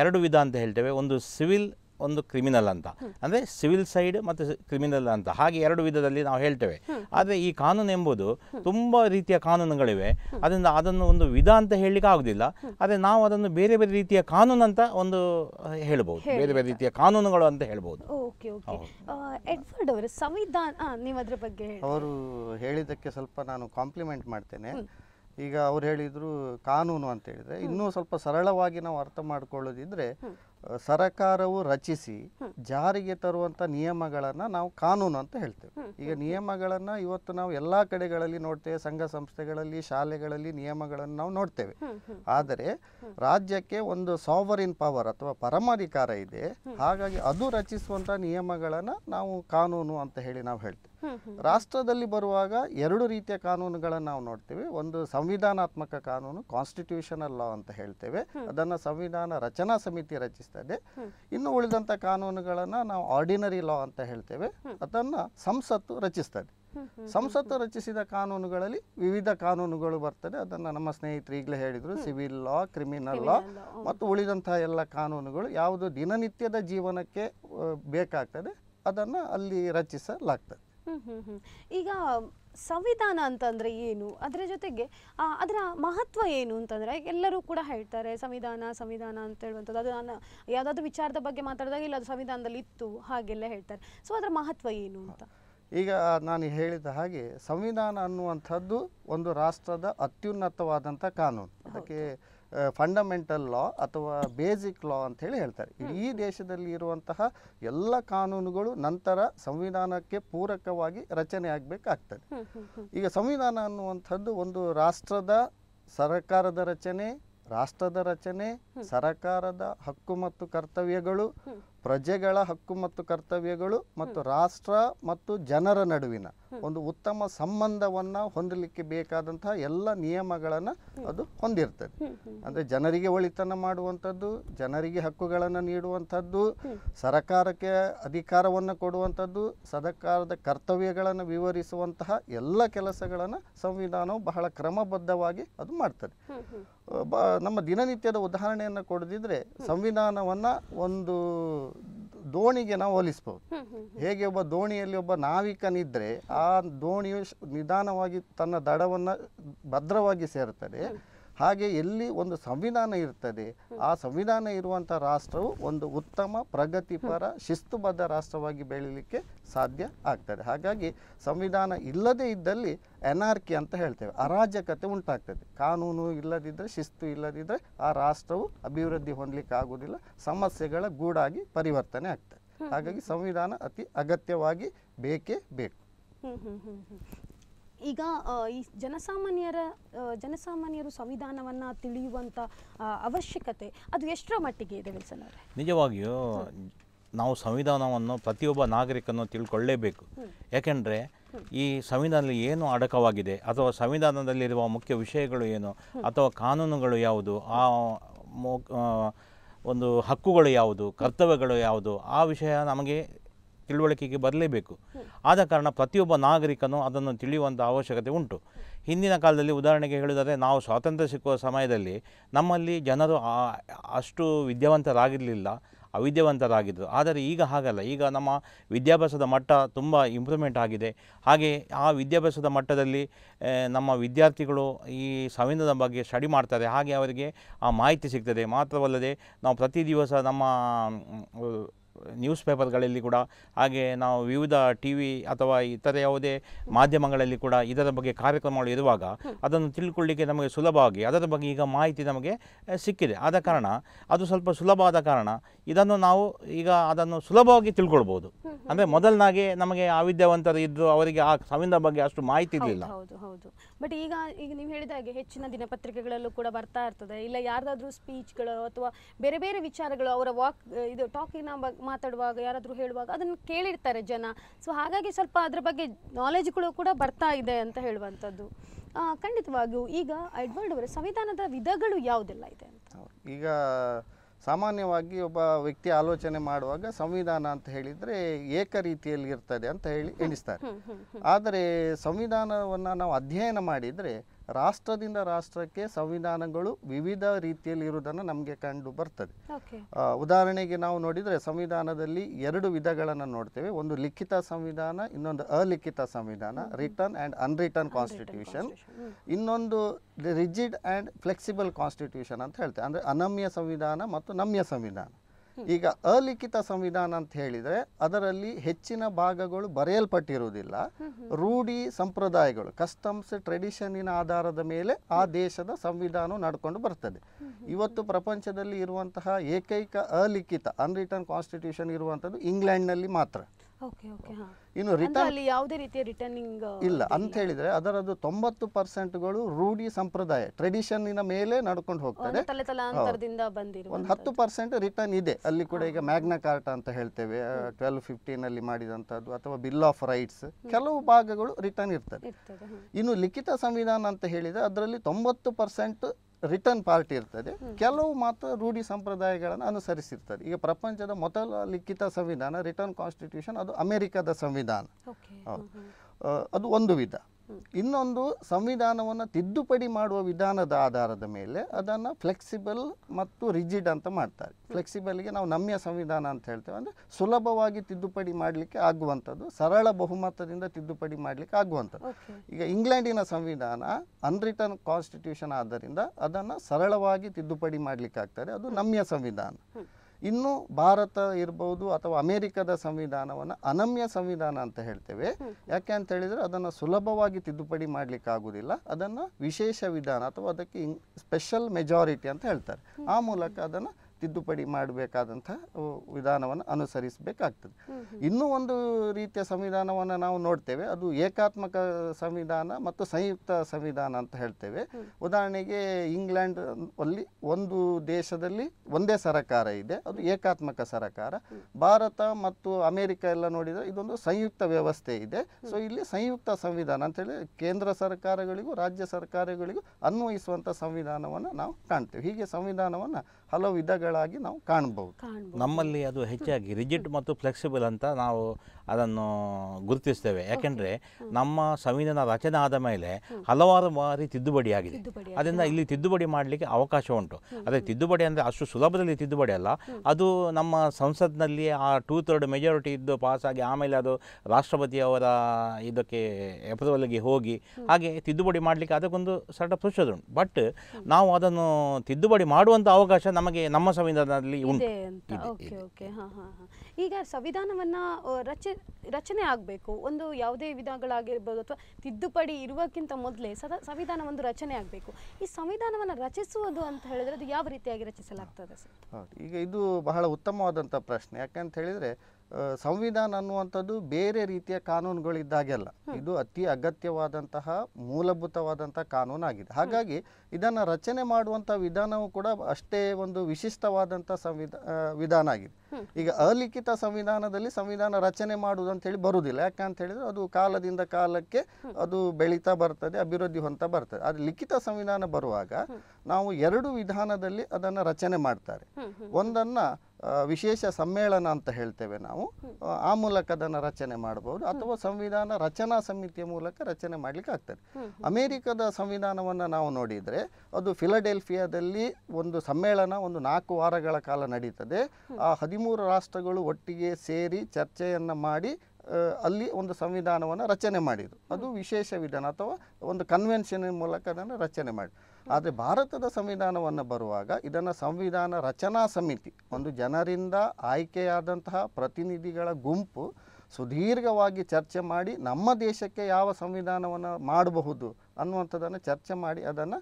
ಎರಡು ವಿಧ ಅಂತ ಹೇಳ್ತೇವೆ. ಒಂದು ಸಿವಿಲ್, ಒಂದು ಕ್ರಿಮಿನಲ್ ಅಂತ. ಅಂದರೆ ಸಿವಿಲ್ ಸೈಡ್ ಮತ್ತು ಕ್ರಿಮಿನಲ್ ಅಂತ, ಹಾಗೆ ಎರಡು ವಿಧದಲ್ಲಿ ನಾವು ಹೇಳ್ತೇವೆ. ಆದರೆ ಈ ಕಾನೂನು ಎಂಬುದು ತುಂಬ ರೀತಿಯ ಕಾನೂನುಗಳಿವೆ, ಅದರಿಂದ ಅದನ್ನು ಒಂದು ವಿಧ ಅಂತ ಹೇಳಲಿಕ್ಕೆ ಆಗೋದಿಲ್ಲ. ಆದರೆ ನಾವು ಅದನ್ನು ಬೇರೆ ಬೇರೆ ರೀತಿಯ ಕಾನೂನು ಅಂತ ಒಂದು ಹೇಳ್ಬೋದು, ಬೇರೆ ಬೇರೆ ರೀತಿಯ ಕಾನೂನುಗಳು ಅಂತ ಹೇಳ್ಬೋದು. Okay okay. ಎಡ್ವರ್ಡ್ ಅವರು, ಸಂವಿಧಾನ ನೀವು ಅದರ ಬಗ್ಗೆ ಅವರು ಹೇಳಿದ್ದಕ್ಕೆ ಸ್ವಲ್ಪ ನಾನು ಕಾಂಪ್ಲಿಮೆಂಟ್ ಮಾಡ್ತೇನೆ. ಈಗ ಅವ್ರು ಹೇಳಿದ್ರು ಕಾನೂನು ಅಂತ ಹೇಳಿದ್ರೆ, ಇನ್ನೂ ಸ್ವಲ್ಪ ಸರಳವಾಗಿ ನಾವು ಅರ್ಥ ಮಾಡ್ಕೊಳ್ಳೋದಿದ್ರೆ, ಸರಕಾರವು ರಚಿಸಿ ಜಾರಿಗೆ ತರುವಂಥ ನಿಯಮಗಳನ್ನು ನಾವು ಕಾನೂನು ಅಂತ ಹೇಳ್ತೇವೆ. ಈಗ ನಿಯಮಗಳನ್ನು ಇವತ್ತು ನಾವು ಎಲ್ಲ ಕಡೆಗಳಲ್ಲಿ ನೋಡ್ತೇವೆ, ಸಂಘ ಸಂಸ್ಥೆಗಳಲ್ಲಿ, ಶಾಲೆಗಳಲ್ಲಿ ನಿಯಮಗಳನ್ನು ನಾವು ನೋಡ್ತೇವೆ. ಆದರೆ ರಾಜ್ಯಕ್ಕೆ ಒಂದು ಸಾವರಿನ್ ಪವರ್ ಅಥವಾ ಪರಮಾಧಿಕಾರ ಇದೆ, ಹಾಗಾಗಿ ಅದು ರಚಿಸುವಂಥ ನಿಯಮಗಳನ್ನು ನಾವು ಕಾನೂನು ಅಂತ ಹೇಳಿ ನಾವು ಹೇಳ್ತೇವೆ. ರಾಷ್ಟ್ರದಲ್ಲಿ ಬರುವಾಗ ಎರಡು ರೀತಿಯ ಕಾನೂನುಗಳನ್ನು ನಾವು ನೋಡ್ತೇವೆ. ಒಂದು ಸಂವಿಧಾನಾತ್ಮಕ ಕಾನೂನು, ಕಾನ್ಸ್ಟಿಟ್ಯೂಷನಲ್ ಲಾ ಅಂತ ಹೇಳ್ತೇವೆ, ಅದನ್ನು ಸಂವಿಧಾನ ರಚನಾ ಸಮಿತಿ ರಚಿಸ್ತದೆ. ಇನ್ನು ಉಳಿದಂಥ ಕಾನೂನುಗಳನ್ನು ನಾವು ಆರ್ಡಿನರಿ ಲಾ ಅಂತ ಹೇಳ್ತೇವೆ, ಅದನ್ನು ಸಂಸತ್ತು ರಚಿಸ್ತದೆ. ಸಂಸತ್ತು ರಚಿಸಿದ ಕಾನೂನುಗಳಲ್ಲಿ ವಿವಿಧ ಕಾನೂನುಗಳು ಬರ್ತದೆ. ಅದನ್ನು ನಮ್ಮ ಸ್ನೇಹಿತರು ಈಗಲೇ ಹೇಳಿದರು, ಸಿವಿಲ್ ಲಾ, ಕ್ರಿಮಿನಲ್ ಲಾ ಮತ್ತು ಉಳಿದಂತಹ ಎಲ್ಲ ಕಾನೂನುಗಳು ಯಾವುದು ದಿನನಿತ್ಯದ ಜೀವನಕ್ಕೆ ಬೇಕಾಗ್ತದೆ ಅದನ್ನು ಅಲ್ಲಿ ರಚಿಸಲಾಗ್ತದೆ. ಈಗ ಸಂವಿಧಾನ ಅಂತಂದರೆ ಏನು, ಅದರ ಜೊತೆಗೆ ಅದರ ಮಹತ್ವ ಏನು ಅಂತಂದರೆ, ಎಲ್ಲರೂ ಕೂಡ ಹೇಳ್ತಾರೆ ಸಂವಿಧಾನ ಸಂವಿಧಾನ ಅಂತ ಹೇಳುವಂಥದ್ದು. ಅದು ನಾನು ಯಾವುದಾದ್ರೂ ವಿಚಾರದ ಬಗ್ಗೆ ಮಾತಾಡಿದಾಗ ಇಲ್ಲ ಅದು ಸಂವಿಧಾನದಲ್ಲಿ ಇತ್ತು ಹಾಗೆಲ್ಲ ಹೇಳ್ತಾರೆ. ಸೊ ಅದರ ಮಹತ್ವ ಏನು ಅಂತ ಈಗ ನಾನು ಹೇಳಿದ ಹಾಗೆ, ಸಂವಿಧಾನ ಅನ್ನುವಂಥದ್ದು ಒಂದು ರಾಷ್ಟ್ರದ ಅತ್ಯುನ್ನತವಾದಂಥ ಕಾನೂನು. ಅದಕ್ಕೆ ಫಂಡಮೆಂಟಲ್ ಲಾ ಅಥವಾ ಬೇಸಿಕ್ ಲಾ ಅಂತ ಹೇಳಿ ಹೇಳ್ತಾರೆ. ಈ ದೇಶದಲ್ಲಿ ಇರುವಂತಹ ಎಲ್ಲ ಕಾನೂನುಗಳು ನಂತರ ಸಂವಿಧಾನಕ್ಕೆ ಪೂರಕವಾಗಿ ರಚನೆ ಆಗಬೇಕಾಗ್ತದೆ. ಈಗ ಸಂವಿಧಾನ ಅನ್ನುವಂಥದ್ದು ಒಂದು ರಾಷ್ಟ್ರದ ಸರ್ಕಾರದ ರಚನೆ, ರಾಷ್ಟ್ರದ ರಚನೆ, ಸರ್ಕಾರದ ಹಕ್ಕು ಮತ್ತು ಕರ್ತವ್ಯಗಳು, ಪ್ರಜೆಗಳ ಹಕ್ಕು ಮತ್ತು ಕರ್ತವ್ಯಗಳು ಮತ್ತು ರಾಷ್ಟ್ರ ಮತ್ತು ಜನರ ನಡುವಿನ ಒಂದು ಉತ್ತಮ ಸಂಬಂಧವನ್ನು ಹೊಂದಲಿಕ್ಕೆ ಬೇಕಾದಂತಹ ಎಲ್ಲ ನಿಯಮಗಳನ್ನು ಅದು ಹೊಂದಿರ್ತದೆ. ಅಂದರೆ ಜನರಿಗೆ ಒಳಿತನ ಮಾಡುವಂಥದ್ದು, ಜನರಿಗೆ ಹಕ್ಕುಗಳನ್ನು ನೀಡುವಂಥದ್ದು, ಸರ್ಕಾರಕ್ಕೆ ಅಧಿಕಾರವನ್ನು ಕೊಡುವಂಥದ್ದು, ಸರ್ಕಾರದ ಕರ್ತವ್ಯಗಳನ್ನು ವಿವರಿಸುವಂತಹ ಎಲ್ಲ ಕೆಲಸಗಳನ್ನು ಸಂವಿಧಾನವು ಬಹಳ ಕ್ರಮಬದ್ಧವಾಗಿ ಅದು ಮಾಡ್ತದೆ. ನಮ್ಮ ದಿನನಿತ್ಯದ ಉದಾಹರಣೆಯನ್ನು ಕೊಡದಿದ್ರೆ, ಸಂವಿಧಾನವನ್ನು ಒಂದು ದೋಣಿಗೆ ನಾವು ಹೋಲಿಸ್ಬೋದು. ಹೇಗೆ ಒಬ್ಬ ದೋಣಿಯಲ್ಲಿ ಒಬ್ಬ ನಾವಿಕನಿದ್ರೆ ಆ ದೋಣಿಯು ನಿಧಾನವಾಗಿ ತನ್ನ ದಡವನ್ನು ಭದ್ರವಾಗಿ ಸೇರ್ತದೆ, ಹಾಗೆ ಎಲ್ಲಿ ಒಂದು ಸಂವಿಧಾನ ಇರ್ತದೆ ಆ ಸಂವಿಧಾನ ಇರುವಂಥ ರಾಷ್ಟ್ರವು ಒಂದು ಉತ್ತಮ ಪ್ರಗತಿಪರ ಶಿಸ್ತುಬದ್ಧ ರಾಷ್ಟ್ರವಾಗಿ ಬೆಳೀಲಿಕ್ಕೆ ಸಾಧ್ಯ ಆಗ್ತದೆ. ಹಾಗಾಗಿ ಸಂವಿಧಾನ ಇಲ್ಲದೇ ಇದ್ದಲ್ಲಿ ಅನಾರ್ಕಿ ಅಂತ ಹೇಳ್ತೇವೆ, ಅರಾಜಕತೆ ಉಂಟಾಗ್ತದೆ. ಕಾನೂನು ಇಲ್ಲದಿದ್ದರೆ, ಶಿಸ್ತು ಇಲ್ಲದಿದ್ದರೆ ಆ ರಾಷ್ಟ್ರವು ಅಭಿವೃದ್ಧಿ ಹೊಂದಲಿಕ್ಕೆ ಆಗುವುದಿಲ್ಲ, ಸಮಸ್ಯೆಗಳ ಗೂಡಾಗಿ ಪರಿವರ್ತನೆ ಆಗ್ತದೆ. ಹಾಗಾಗಿ ಸಂವಿಧಾನ ಅತಿ ಅಗತ್ಯವಾಗಿ ಬೇಕೇ ಬೇಕು. ಈಗ ಜನಸಾಮಾನ್ಯರು ಸಂವಿಧಾನವನ್ನು ತಿಳಿಯುವಂಥ ಅವಶ್ಯಕತೆ ಅದು ಎಷ್ಟರ ಮಟ್ಟಿಗೆ ಇದೆ ವಿಲ್ಸನ್ ಅವರೇ? ನಿಜವಾಗಿಯೂ ನಾವು ಸಂವಿಧಾನವನ್ನು ಪ್ರತಿಯೊಬ್ಬ ನಾಗರಿಕನೂ ತಿಳ್ಕೊಳ್ಳೇಬೇಕು. ಯಾಕೆಂದರೆ ಈ ಸಂವಿಧಾನದಲ್ಲಿ ಏನು ಅಡಕವಾಗಿದೆ ಅಥವಾ ಸಂವಿಧಾನದಲ್ಲಿರುವ ಮುಖ್ಯ ವಿಷಯಗಳು ಏನು ಅಥವಾ ಕಾನೂನುಗಳು ಯಾವುದು, ಆ ಒಂದು ಹಕ್ಕುಗಳು ಯಾವುದು, ಕರ್ತವ್ಯಗಳು ಯಾವುದು, ಆ ವಿಷಯ ನಮಗೆ ತಿಳುವಳಿಕೆಗೆ ಬರಲೇಬೇಕು. ಆದ ಕಾರಣ ಪ್ರತಿಯೊಬ್ಬ ನಾಗರಿಕನೂ ಅದನ್ನು ತಿಳಿಯುವಂಥ ಅವಶ್ಯಕತೆ ಉಂಟು. ಹಿಂದಿನ ಕಾಲದಲ್ಲಿ ಉದಾಹರಣೆಗೆ ಹೇಳಿದರೆ, ನಾವು ಸ್ವಾತಂತ್ರ್ಯ ಸಿಕ್ಕುವ ಸಮಯದಲ್ಲಿ ನಮ್ಮಲ್ಲಿ ಜನರು ಅಷ್ಟು ವಿದ್ಯಾವಂತರಾಗಿರಲಿಲ್ಲ, ಅವಿದ್ಯಾವಂತರಾಗಿದ್ದರು. ಆದರೆ ಈಗ ಹಾಗಲ್ಲ, ಈಗ ನಮ್ಮ ವಿದ್ಯಾಭ್ಯಾಸದ ಮಟ್ಟ ತುಂಬ ಇಂಪ್ರೂವ್ಮೆಂಟ್ ಆಗಿದೆ. ಹಾಗೆ ಆ ವಿದ್ಯಾಭ್ಯಾಸದ ಮಟ್ಟದಲ್ಲಿ ನಮ್ಮ ವಿದ್ಯಾರ್ಥಿಗಳು ಈ ಸಂವಿಧಾನದ ಬಗ್ಗೆ ಸ್ಟಡಿ ಮಾಡ್ತಾರೆ, ಹಾಗೆ ಅವರಿಗೆ ಆ ಮಾಹಿತಿ ಸಿಗ್ತದೆ. ಮಾತ್ರವಲ್ಲದೆ ನಾವು ಪ್ರತಿ ದಿವಸ ನಮ್ಮ ನ್ಯೂಸ್ ಪೇಪರ್ಗಳಲ್ಲಿ ಕೂಡ, ಹಾಗೆ ನಾವು ವಿವಿಧ ಟಿ ವಿ ಅಥವಾ ಇತರೆ ಯಾವುದೇ ಮಾಧ್ಯಮಗಳಲ್ಲಿ ಕೂಡ ಇದರ ಬಗ್ಗೆ ಕಾರ್ಯಕ್ರಮಗಳು ಇರುವಾಗ ಅದನ್ನು ತಿಳ್ಕೊಳ್ಳಿಕ್ಕೆ ನಮಗೆ ಸುಲಭವಾಗಿ ಅದರ ಬಗ್ಗೆ ಈಗ ಮಾಹಿತಿ ನಮಗೆ ಸಿಕ್ಕಿದೆ. ಆದ ಕಾರಣ ಅದು ಸ್ವಲ್ಪ ಸುಲಭ ಆದ ಕಾರಣ ಇದನ್ನು ನಾವು ಈಗ ಅದನ್ನು ಸುಲಭವಾಗಿ ತಿಳ್ಕೊಳ್ಬೋದು. ಅಂದರೆ ಮೊದಲನಾಗೆ ನಮಗೆ ಅವಿದ್ಯಾವಂತರು ಇದ್ದು ಅವರಿಗೆ ಆ ಸಂವಿಧಾನದ ಬಗ್ಗೆ ಅಷ್ಟು ಮಾಹಿತಿ ಇರಲಿಲ್ಲ. ಹೌದು ಹೌದು. ಬಟ್ ಈಗ ನೀವು ಹೇಳಿದ ಹಾಗೆ ಹೆಚ್ಚಿನ ದಿನಪತ್ರಿಕೆಗಳಲ್ಲೂ ಕೂಡ ಬರ್ತಾ ಇರ್ತದೆ, ಇಲ್ಲ ಯಾರ್ದಾದ್ರೂ ಸ್ಪೀಚ್ಗಳು ಅಥವಾ ಬೇರೆ ಬೇರೆ ವಿಚಾರಗಳು ಅವರ ವಾಕ್ ಇದು ಟಾಕಿನ ಬಗ್ಗೆ ಮಾತಾಡುವಾಗ ಯಾರಾದರೂ ಹೇಳುವಾಗ ಅದನ್ನು ಕೇಳಿರ್ತಾರೆ ಜನ. ಸೊ ಹಾಗಾಗಿ ಸ್ವಲ್ಪ ಅದರ ಬಗ್ಗೆ ನಾಲೆಜ್ಗಳು ಕೂಡ ಬರ್ತಾ ಇದೆ ಅಂತ ಹೇಳುವಂಥದ್ದು. ಖಂಡಿತವಾಗಿಯೂ ಈಗ ಎಡ್ವರ್ಡ್ ಅವರ ಸಂವಿಧಾನದ ವಿಧಗಳು ಯಾವುದೆಲ್ಲ ಇದೆ ಅಂತ? ಈಗ ಸಾಮಾನ್ಯವಾಗಿ ಒಬ್ಬ ವ್ಯಕ್ತಿ ಆಲೋಚನೆ ಮಾಡುವಾಗ ಸಂವಿಧಾನ ಅಂತ ಹೇಳಿದರೆ ಏಕರೀತಿಯಲ್ಲಿ ಇರ್ತದೆ ಅಂತ ಹೇಳಿ ಎಣಿಸ್ತಾರೆ. ಆದರೆ ಸಂವಿಧಾನವನ್ನು ನಾವು ಅಧ್ಯಯನ ಮಾಡಿದರೆ ರಾಷ್ಟ್ರದಿಂದ ರಾಷ್ಟ್ರಕ್ಕೆ ಸಂವಿಧಾನಗಳು ವಿವಿಧ ರೀತಿಯಲ್ಲಿ ಇರುವುದನ್ನು ನಮಗೆ ಕಂಡು ಬರ್ತದೆ. ಉದಾಹರಣೆಗೆ ನಾವು ನೋಡಿದರೆ ಸಂವಿಧಾನದಲ್ಲಿ ಎರಡು ವಿಧಗಳನ್ನು ನೋಡ್ತೇವೆ. ಒಂದು ಲಿಖಿತ ಸಂವಿಧಾನ, ಇನ್ನೊಂದು ಅಲಿಖಿತ ಸಂವಿಧಾನ, ರಿಟರ್ನ್ ಆ್ಯಂಡ್ ಅನ್ರಿಟರ್ನ್ ಕಾನ್ಸ್ಟಿಟ್ಯೂಷನ್. ಇನ್ನೊಂದು ರಿಜಿಡ್ ಆ್ಯಂಡ್ ಫ್ಲೆಕ್ಸಿಬಲ್ ಕಾನ್ಸ್ಟಿಟ್ಯೂಷನ್ ಅಂತ ಹೇಳ್ತೇವೆ, ಅಂದರೆ ಅನಮ್ಯ ಸಂವಿಧಾನ ಮತ್ತು ನಮ್ಯ ಸಂವಿಧಾನ. ಈಗ ಅಲಿಖಿತ ಸಂವಿಧಾನ ಅಂತ ಹೇಳಿದರೆ ಅದರಲ್ಲಿ ಹೆಚ್ಚಿನ ಭಾಗಗಳು ಬರೆಯಲ್ಪಟ್ಟಿರುವುದಿಲ್ಲ. ರೂಢಿ ಸಂಪ್ರದಾಯಗಳು, ಕಸ್ಟಮ್ಸ್, ಟ್ರೆಡಿಷನ್ನಿನ ಆಧಾರದ ಮೇಲೆ ಆ ದೇಶದ ಸಂವಿಧಾನವು ನಡ್ಕೊಂಡು ಬರ್ತದೆ. ಇವತ್ತು ಪ್ರಪಂಚದಲ್ಲಿ ಇರುವಂತಹ ಏಕೈಕ ಅಲಿಖಿತ ಅನ್ರಿಟರ್ನ್ ಕಾನ್ಸ್ಟಿಟ್ಯೂಷನ್ ಇರುವಂಥದ್ದು ಇಂಗ್ಲೆಂಡ್ನಲ್ಲಿ ಮಾತ್ರ. ಇನ್ನು ರಿಟರ್ನ್ ಯಾವುದೇ ರೀತಿಯ ರಿಟರ್ನಿಂಗ್ ಇಲ್ಲ ಅಂತ ಹೇಳಿದರೆ ಅದರದ್ದು 90%ಗಳು ರೂಢಿ ಸಂಪ್ರದಾಯ, ಟ್ರೆಡಿಷನ್ನಿನ ಮೇಲೆ ನಡ್ಕೊಂಡು ಹೋಗ್ತದೆ. 10% ರಿಟರ್ನ್ ಇದೆ ಅಲ್ಲಿ ಕೂಡ. ಈಗ ಮ್ಯಾಗ್ನಾ ಕಾರ್ಟಾ ಅಂತ ಹೇಳ್ತೇವೆ, 1215 ಅಲ್ಲಿ ಮಾಡಿದಂಥದ್ದು, ಅಥವಾ ಬಿಲ್ ಆಫ್ ರೈಟ್ಸ್, ಕೆಲವು ಭಾಗಗಳು ರಿಟರ್ನ್ ಇರ್ತದೆ. ಇನ್ನು ಲಿಖಿತ ಸಂವಿಧಾನ ಅಂತ ಹೇಳಿದರೆ ಅದರಲ್ಲಿ 90% ರಿಟರ್ನ್ ಪಾರ್ಟಿ ಇರ್ತದೆ, ಕೆಲವು ಮಾತ್ರ ರೂಢಿ ಸಂಪ್ರದಾಯಗಳನ್ನು ಅನುಸರಿಸಿರ್ತದೆ. ಈಗ ಪ್ರಪಂಚದ ಮೊದಲ ಲಿಖಿತ ಸಂವಿಧಾನ ರಿಟರ್ನ್ ಕಾನ್ಸ್ಟಿಟ್ಯೂಷನ್ ಅದು ಅಮೆರಿಕದ ಸಂವಿಧಾನ, ಅದು ಒಂದು ವಿಧ. ಇನ್ನೊಂದು ಸಂವಿಧಾನವನ್ನು ತಿದ್ದುಪಡಿ ಮಾಡುವ ವಿಧಾನದ ಆಧಾರದ ಮೇಲೆ ಅದನ್ನು ಫ್ಲೆಕ್ಸಿಬಲ್ ಮತ್ತು ರಿಜಿಡ್ ಅಂತ ಮಾಡ್ತಾರೆ. ಫ್ಲೆಕ್ಸಿಬಲ್ಗೆ ನಾವು ನಮ್ಯ ಸಂವಿಧಾನ ಅಂತ ಹೇಳ್ತೇವೆ, ಅಂದರೆ ಸುಲಭವಾಗಿ ತಿದ್ದುಪಡಿ ಮಾಡಲಿಕ್ಕೆ ಆಗುವಂಥದ್ದು, ಸರಳ ಬಹುಮತದಿಂದ ತಿದ್ದುಪಡಿ ಮಾಡಲಿಕ್ಕೆ ಆಗುವಂಥದ್ದು. ಈಗ ಇಂಗ್ಲೆಂಡಿನ ಸಂವಿಧಾನ ಅನ್ರಿಟರ್ನ್ ಕಾನ್ಸ್ಟಿಟ್ಯೂಷನ್ ಆದ್ದರಿಂದ ಅದನ್ನು ಸರಳವಾಗಿ ತಿದ್ದುಪಡಿ ಮಾಡಲಿಕ್ಕೆ ಆಗ್ತದೆ, ಅದು ನಮ್ಯ ಸಂವಿಧಾನ. ಇನ್ನು ಭಾರತ ಇರ್ಬೋದು ಅಥವಾ ಅಮೆರಿಕದ ಸಂವಿಧಾನವನ್ನು ಅನಮ್ಯ ಸಂವಿಧಾನ ಅಂತ ಹೇಳ್ತೇವೆ. ಯಾಕೆ ಅಂತ ಹೇಳಿದರೆ ಅದನ್ನು ಸುಲಭವಾಗಿ ತಿದ್ದುಪಡಿ ಮಾಡಲಿಕ್ಕೆ ಆಗುವುದಿಲ್ಲ, ಅದನ್ನು ವಿಶೇಷ ವಿಧಾನ ಅಥವಾ ಅದಕ್ಕೆ ಸ್ಪೆಷಲ್ ಮೆಜಾರಿಟಿ ಅಂತ ಹೇಳ್ತಾರೆ. ಆ ಮೂಲಕ ಅದನ್ನು ತಿದ್ದುಪಡಿ ಮಾಡಬೇಕಾದಂಥ ವಿಧಾನವನ್ನು ಅನುಸರಿಸಬೇಕಾಗ್ತದೆ. ಇನ್ನೂ ಒಂದು ರೀತಿಯ ಸಂವಿಧಾನವನ್ನು ನಾವು ನೋಡ್ತೇವೆ, ಅದು ಏಕಾತ್ಮಕ ಸಂವಿಧಾನ ಮತ್ತು ಸಂಯುಕ್ತ ಸಂವಿಧಾನ ಅಂತ ಹೇಳ್ತೇವೆ. ಉದಾಹರಣೆಗೆ ಇಂಗ್ಲೆಂಡ್ ಅಲ್ಲಿ ಒಂದು ದೇಶದಲ್ಲಿ ಒಂದೇ ಸರಕಾರ ಇದೆ, ಅದು ಏಕಾತ್ಮಕ ಸರಕಾರ. ಭಾರತ ಮತ್ತು ಅಮೆರಿಕ ಎಲ್ಲ ನೋಡಿದರೆ ಇದೊಂದು ಸಂಯುಕ್ತ ವ್ಯವಸ್ಥೆ ಇದೆ. ಸೊ ಇಲ್ಲಿ ಸಂಯುಕ್ತ ಸಂವಿಧಾನ ಅಂತೇಳಿ ಕೇಂದ್ರ ಸರ್ಕಾರಗಳಿಗೂ ರಾಜ್ಯ ಸರ್ಕಾರಗಳಿಗೂ ಅನ್ವಯಿಸುವಂಥ ಸಂವಿಧಾನವನ್ನು ನಾವು ಕಾಣ್ತೇವೆ. ಹೀಗೆ ಸಂವಿಧಾನವನ್ನು ಹಲವು ವಿಧಗಳು ನಾವು ಕಾಣಬಹುದು. ನಮ್ಮಲ್ಲಿ ಅದು ಹೆಚ್ಚಾಗಿ ರಿಜಿಡ್ ಮತ್ತು ಫ್ಲೆಕ್ಸಿಬಲ್ ಅಂತ ನಾವು ಅದನ್ನು ಗುರುತಿಸ್ತೇವೆ. ಯಾಕೆಂದರೆ ನಮ್ಮ ಸಂವಿಧಾನ ರಚನೆ ಆದ ಮೇಲೆ ಹಲವಾರು ಬಾರಿ ತಿದ್ದುಪಡಿ ಆಗಿದೆ, ಅದರಿಂದ ಇಲ್ಲಿ ತಿದ್ದುಪಡಿ ಮಾಡಲಿಕ್ಕೆ ಅವಕಾಶ ಉಂಟು. ಅದೇ ತಿದ್ದುಪಡಿ ಅಂದರೆ ಅಷ್ಟು ಸುಲಭದಲ್ಲಿ ತಿದ್ದುಪಡಿ ಅಲ್ಲ, ಅದು ನಮ್ಮ ಸಂಸತ್ನಲ್ಲಿ ಆ 2/3 ಮೆಜಾರಿಟಿ ಇದ್ದು ಪಾಸಾಗಿ ಆಮೇಲೆ ಅದು ರಾಷ್ಟ್ರಪತಿಯವರ ಇದಕ್ಕೆ ಅಪ್ರೂವಲ್ಗೆ ಹೋಗಿ ಹಾಗೆ ತಿದ್ದುಪಡಿ ಮಾಡಲಿಕ್ಕೆ ಅದಕ್ಕೊಂದು ಸಣ್ಣ ಪ್ರೊಸೆಸ್ ಉಂಟು. ಬಟ್ ನಾವು ಅದನ್ನು ತಿದ್ದುಪಡಿ ಮಾಡುವಂಥ ಅವಕಾಶ ನಮಗೆ ನಮ್ಮ ಸಂವಿಧಾನದಲ್ಲಿ ಉಂಟು. ಈಗ ಸಂವಿಧಾನವನ್ನು ರಚನೆ ಆಗಬೇಕು, ಒಂದು ಯಾವುದೇ ವಿಧಗಳಾಗಿರ್ಬೋದು ಅಥವಾ ತಿದ್ದುಪಡಿ ಇರುವಕ್ಕಿಂತ ಮೊದಲೇ ಸಂವಿಧಾನ ಒಂದು ರಚನೆ ಆಗಬೇಕು. ಈ ಸಂವಿಧಾನವನ್ನು ರಚಿಸುವುದು ಅಂತ ಹೇಳಿದರೆ ಅದು ಯಾವ ರೀತಿಯಾಗಿ ರಚಿಸಲಾಗ್ತದೆ ಸರ್? ಈಗ ಇದು ಬಹಳ ಉತ್ತಮವಾದಂಥ ಪ್ರಶ್ನೆ. ಯಾಕಂತ ಹೇಳಿದರೆ ಸಂವಿಧಾನ ಅನ್ನುವಂಥದ್ದು ಬೇರೆ ರೀತಿಯ ಕಾನೂನುಗಳಿದ್ದಾಗೆಲ್ಲ ಇದು ಅತಿ ಅಗತ್ಯವಾದಂತಹ ಮೂಲಭೂತವಾದಂತಹ ಕಾನೂನಾಗಿದೆ. ಹಾಗಾಗಿ ಇದನ್ನು ರಚನೆ ಮಾಡುವಂಥ ವಿಧಾನವೂ ಕೂಡ ಅಷ್ಟೇ ಒಂದು ವಿಶಿಷ್ಟವಾದಂಥ ವಿಧಾನ ಆಗಿದೆ. ಈಗ ಅಲಿಖಿತ ಸಂವಿಧಾನದಲ್ಲಿ ಸಂವಿಧಾನ ರಚನೆ ಮಾಡುವುದು ಅಂತೇಳಿ ಬರುವುದಿಲ್ಲ. ಯಾಕಂತ ಹೇಳಿದರೆ ಅದು ಕಾಲದಿಂದ ಕಾಲಕ್ಕೆ ಅದು ಬೆಳೀತಾ ಬರ್ತದೆ, ಅಭಿವೃದ್ಧಿ ಹೊಂತಾ ಬರ್ತದೆ. ಅದು ಲಿಖಿತ ಸಂವಿಧಾನ ಬರುವಾಗ ನಾವು ಎರಡು ವಿಧಾನದಲ್ಲಿ ಅದನ್ನು ರಚನೆ ಮಾಡ್ತಾರೆ. ಒಂದನ್ನು ವಿಶೇಷ ಸಮ್ಮೇಳನ ಅಂತ ಹೇಳ್ತೇವೆ ನಾವು, ಆ ಮೂಲಕ ಅದನ್ನು ರಚನೆ ಮಾಡಬಹುದು, ಅಥವಾ ಸಂವಿಧಾನ ರಚನಾ ಸಮಿತಿಯ ಮೂಲಕ ರಚನೆ ಮಾಡಲಿಕ್ಕೆ ಆಗ್ತದೆ. ಅಮೆರಿಕದ ಸಂವಿಧಾನವನ್ನು ನಾವು ನೋಡಿದರೆ ಅದು ಫಿಲಡೆಲ್ಫಿಯಾದಲ್ಲಿ ಒಂದು ಸಮ್ಮೇಳನ ಒಂದು 4 ವಾರಗಳ ಕಾಲ ನಡೀತದೆ. ಆ 13 ರಾಷ್ಟ್ರಗಳು ಒಟ್ಟಿಗೆ ಸೇರಿ ಚರ್ಚೆಯನ್ನು ಮಾಡಿ ಅಲ್ಲಿ ಒಂದು ಸಂವಿಧಾನವನ್ನು ರಚನೆ ಮಾಡಿದರು. ಅದು ವಿಶೇಷ ವಿಧಾನ ಅಥವಾ ಒಂದು ಕನ್ವೆನ್ಷನ್ ಮೂಲಕ ಅದನ್ನು ರಚನೆ ಮಾಡಿ. ಆದರೆ ಭಾರತದ ಸಂವಿಧಾನವನ್ನು ಬರುವಾಗ ಇದನ್ನು ಸಂವಿಧಾನ ರಚನಾ ಸಮಿತಿ, ಒಂದು ಜನರಿಂದ ಆಯ್ಕೆಯಾದಂತಹ ಪ್ರತಿನಿಧಿಗಳ ಗುಂಪು ಸುದೀರ್ಘವಾಗಿ ಚರ್ಚೆ ಮಾಡಿ ನಮ್ಮ ದೇಶಕ್ಕೆ ಯಾವ ಸಂವಿಧಾನವನ್ನು ಮಾಡಬಹುದು ಅನ್ನುವಂಥದ್ದನ್ನು ಚರ್ಚೆ ಮಾಡಿ ಅದನ್ನು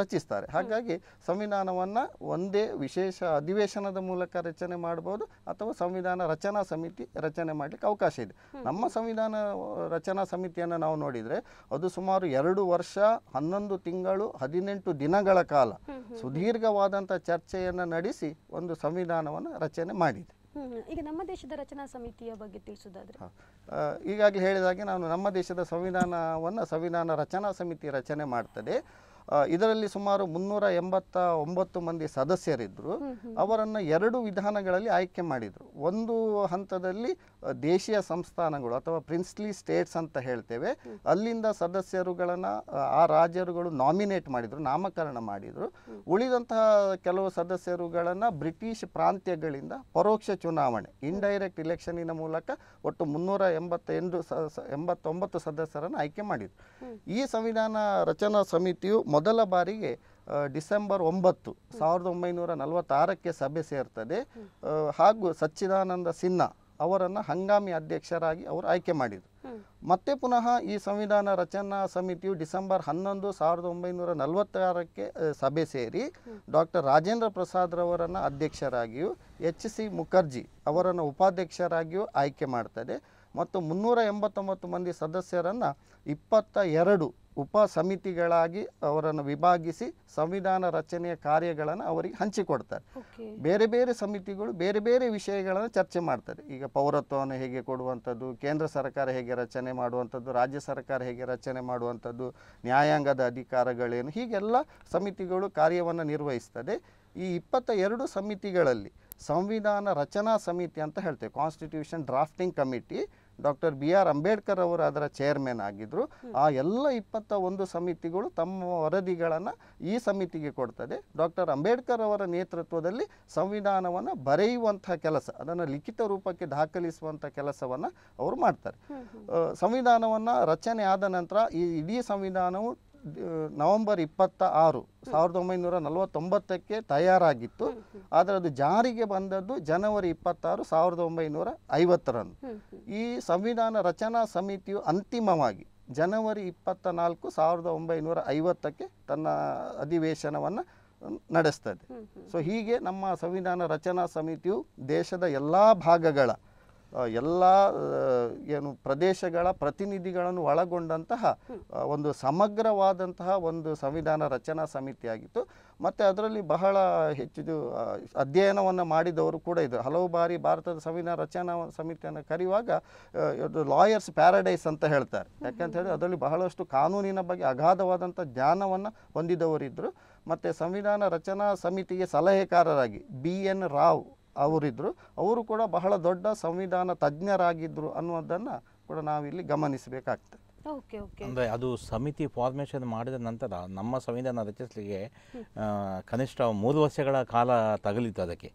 ರಚಿಸ್ತಾರೆ. ಹಾಗಾಗಿ ಸಂವಿಧಾನವನ್ನು ಒಂದೇ ವಿಶೇಷ ಅಧಿವೇಶನದ ಮೂಲಕ ರಚನೆ ಮಾಡಬಹುದು ಅಥವಾ ಸಂವಿಧಾನ ರಚನಾ ಸಮಿತಿ ರಚನೆ ಮಾಡಲಿಕ್ಕೆ ಅವಕಾಶ ಇದೆ. ನಮ್ಮ ಸಂವಿಧಾನ ರಚನಾ ಸಮಿತಿಯನ್ನು ನಾವು ನೋಡಿದರೆ ಅದು ಸುಮಾರು 2 ವರ್ಷ 11 ತಿಂಗಳು 18 ದಿನಗಳ ಕಾಲ ಸುದೀರ್ಘವಾದಂಥ ಚರ್ಚೆಯನ್ನು ನಡೆಸಿ ಒಂದು ಸಂವಿಧಾನವನ್ನು ರಚನೆ ಮಾಡಿದೆ. ಈಗ ನಮ್ಮ ದೇಶದ ರಚನಾ ಸಮಿತಿಯ ಬಗ್ಗೆ ತಿಳಿಸೋದಾದರೆ, ಈಗಾಗಲೇ ಹೇಳಿದಾಗೆ ನಾನು ನಮ್ಮ ದೇಶದ ಸಂವಿಧಾನವನ್ನು ಸಂವಿಧಾನ ರಚನಾ ಸಮಿತಿ ರಚನೆ ಮಾಡ್ತದೆ. ಇದರಲ್ಲಿ ಸುಮಾರು 389 ಮಂದಿ ಸದಸ್ಯರಿದ್ದರು. ಅವರನ್ನು 2 ವಿಧಾನಗಳಲ್ಲಿ ಆಯ್ಕೆ ಮಾಡಿದರು. ಒಂದು ಹಂತದಲ್ಲಿ ದೇಶೀಯ ಸಂಸ್ಥಾನಗಳು ಅಥವಾ ಪ್ರಿನ್ಸ್ಲಿ ಸ್ಟೇಟ್ಸ್ ಅಂತ ಹೇಳ್ತೇವೆ, ಅಲ್ಲಿಂದ ಸದಸ್ಯರುಗಳನ್ನು ಆ ರಾಜ್ಯರುಗಳು ನಾಮಿನೇಟ್ ಮಾಡಿದರು, ನಾಮಕರಣ ಮಾಡಿದರು. ಉಳಿದಂತಹ ಕೆಲವು ಸದಸ್ಯರುಗಳನ್ನು ಬ್ರಿಟಿಷ್ ಪ್ರಾಂತ್ಯಗಳಿಂದ ಪರೋಕ್ಷ ಚುನಾವಣೆ ಇಂಡೈರೆಕ್ಟ್ ಇಲೆಕ್ಷನಿನ ಮೂಲಕ ಒಟ್ಟು 389 ಸದಸ್ಯರನ್ನು ಆಯ್ಕೆ ಮಾಡಿದರು. ಈ ಸಂವಿಧಾನ ರಚನಾ ಸಮಿತಿಯು ಮೊದಲ ಬಾರಿಗೆ ಡಿಸೆಂಬರ್ 9, 1946ಕ್ಕೆ ಸಭೆ ಸೇರ್ತದೆ. ಹಾಗೂ ಸಚ್ಚಿದಾನಂದ ಸಿನ್ಹಾ ಅವರನ್ನು ಹಂಗಾಮಿ ಅಧ್ಯಕ್ಷರಾಗಿ ಅವರು ಆಯ್ಕೆ ಮಾಡಿದರು. ಮತ್ತೆ ಪುನಃ ಈ ಸಂವಿಧಾನ ರಚನಾ ಸಮಿತಿಯು ಡಿಸೆಂಬರ್ 11, 1946ಕ್ಕೆ ಸಭೆ ಸೇರಿ ಡಾಕ್ಟರ್ ರಾಜೇಂದ್ರ ಪ್ರಸಾದ್ರವರನ್ನು ಅಧ್ಯಕ್ಷರಾಗಿಯೂ HC ಮುಖರ್ಜಿ ಅವರನ್ನು ಉಪಾಧ್ಯಕ್ಷರಾಗಿಯೂ ಆಯ್ಕೆ ಮಾಡ್ತದೆ. ಮತ್ತು 389 ಮಂದಿ ಸದಸ್ಯರನ್ನು 22 ಉಪ ಸಮಿತಿಗಳಾಗಿ ಅವರನ್ನು ವಿಭಾಗಿಸಿ ಸಂವಿಧಾನ ರಚನೆಯ ಕಾರ್ಯಗಳನ್ನು ಅವರಿಗೆ ಹಂಚಿಕೊಡ್ತಾರೆ. ಬೇರೆ ಬೇರೆ ಸಮಿತಿಗಳು ಬೇರೆ ಬೇರೆ ವಿಷಯಗಳನ್ನು ಚರ್ಚೆ ಮಾಡ್ತಾರೆ. ಈಗ ಪೌರತ್ವವನ್ನು ಹೇಗೆ ಕೊಡುವಂಥದ್ದು, ಕೇಂದ್ರ ಸರ್ಕಾರ ಹೇಗೆ ರಚನೆ ಮಾಡುವಂಥದ್ದು, ರಾಜ್ಯ ಸರ್ಕಾರ ಹೇಗೆ ರಚನೆ ಮಾಡುವಂಥದ್ದು, ನ್ಯಾಯಾಂಗದ ಅಧಿಕಾರಗಳೇನು, ಹೀಗೆಲ್ಲ ಸಮಿತಿಗಳು ಕಾರ್ಯವನ್ನು ನಿರ್ವಹಿಸ್ತದೆ. ಈ 22 ಸಮಿತಿಗಳಲ್ಲಿ ಸಂವಿಧಾನ ರಚನಾ ಸಮಿತಿ ಅಂತ ಹೇಳ್ತೇವೆ. Constitution drafting committee doctor BR ಅಂಬೇಡ್ಕರ್ ಅವರು ಅದರ ಚೇರ್ಮನ್ ಆಗಿದ್ದರು. ಆ ಎಲ್ಲ 21 ಸಮಿತಿಗಳು ತಮ್ಮ ವರದಿಗಳನ್ನು ಈ ಸಮಿತಿಗೆ ಕೊಡ್ತದೆ. ಡಾಕ್ಟರ್ ಅಂಬೇಡ್ಕರ್ ಅವರ ನೇತೃತ್ವದಲ್ಲಿ ಸಂವಿಧಾನವನ್ನು ಬರೆಯುವಂಥ ಕೆಲಸ, ಅದನ್ನು ಲಿಖಿತ ರೂಪಕ್ಕೆ ದಾಖಲಿಸುವಂಥ ಕೆಲಸವನ್ನು ಅವರು ಮಾಡ್ತಾರೆ. ಸಂವಿಧಾನವನ್ನು ರಚನೆ ಆದ ನಂತರ ಈ ಇಡೀ ಸಂವಿಧಾನವು ನವೆಂಬರ್ 26, 1949ಕ್ಕೆ ತಯಾರಾಗಿತ್ತು. ಆದರೆ ಅದು ಜಾರಿಗೆ ಬಂದದ್ದು ಜನವರಿ 26, 1950ರಂದು. ಈ ಸಂವಿಧಾನ ರಚನಾ ಸಮಿತಿಯು ಅಂತಿಮವಾಗಿ ಜನವರಿ 24, 1950ಕ್ಕೆ ತನ್ನ ಅಧಿವೇಶನವನ್ನು ನಡೆಸ್ತದೆ. ಸೊ ಹೀಗೆ ನಮ್ಮ ಸಂವಿಧಾನ ರಚನಾ ಸಮಿತಿಯು ದೇಶದ ಎಲ್ಲ ಭಾಗಗಳ ಎಲ್ಲ ಪ್ರದೇಶಗಳ ಪ್ರತಿನಿಧಿಗಳನ್ನು ಒಳಗೊಂಡಂತಹ ಒಂದು ಸಮಗ್ರವಾದಂತಹ ಒಂದು ಸಂವಿಧಾನ ರಚನಾ ಸಮಿತಿಯಾಗಿತ್ತು. ಮತ್ತು ಅದರಲ್ಲಿ ಬಹಳ ಹೆಚ್ಚು ಅಧ್ಯಯನವನ್ನು ಮಾಡಿದವರು ಕೂಡ ಇದ್ದರು. ಹಲವು ಬಾರಿ ಭಾರತದ ಸಂವಿಧಾನ ರಚನಾ ಸಮಿತಿಯನ್ನು ಕರೆಯುವಾಗ ಇದು ಲಾಯರ್ಸ್ ಪ್ಯಾರಡೈಸ್ ಅಂತ ಹೇಳ್ತಾರೆ. ಯಾಕಂತ ಹೇಳಿದ್ರೆ ಅದರಲ್ಲಿ ಬಹಳಷ್ಟು ಕಾನೂನಿನ ಬಗ್ಗೆ ಅಗಾಧವಾದಂಥ ಜ್ಞಾನವನ್ನು ಹೊಂದಿದವರಿದ್ದರು. ಮತ್ತು ಸಂವಿಧಾನ ರಚನಾ ಸಮಿತಿಗೆ ಸಲಹೆಕಾರರಾಗಿ BN ರಾವ್ ಅವರಿದ್ದರು. ಅವರು ಕೂಡ ಬಹಳ ದೊಡ್ಡ ಸಂವಿಧಾನ ತಜ್ಞರಾಗಿದ್ದರು ಅನ್ನೋದನ್ನು ಕೂಡ ನಾವಿಲ್ಲಿ ಗಮನಿಸಬೇಕಾಗ್ತದೆ. ಅಂದರೆ ಅದು ಸಮಿತಿ ಫಾರ್ಮೇಷನ್ ಮಾಡಿದ ನಂತರ ನಮ್ಮ ಸಂವಿಧಾನ ರಚಿಸಲಿಕ್ಕೆ ಕನಿಷ್ಠ 3 ವರ್ಷಗಳ ಕಾಲ ತಗಲಿತ್ತು ಅದಕ್ಕೆ.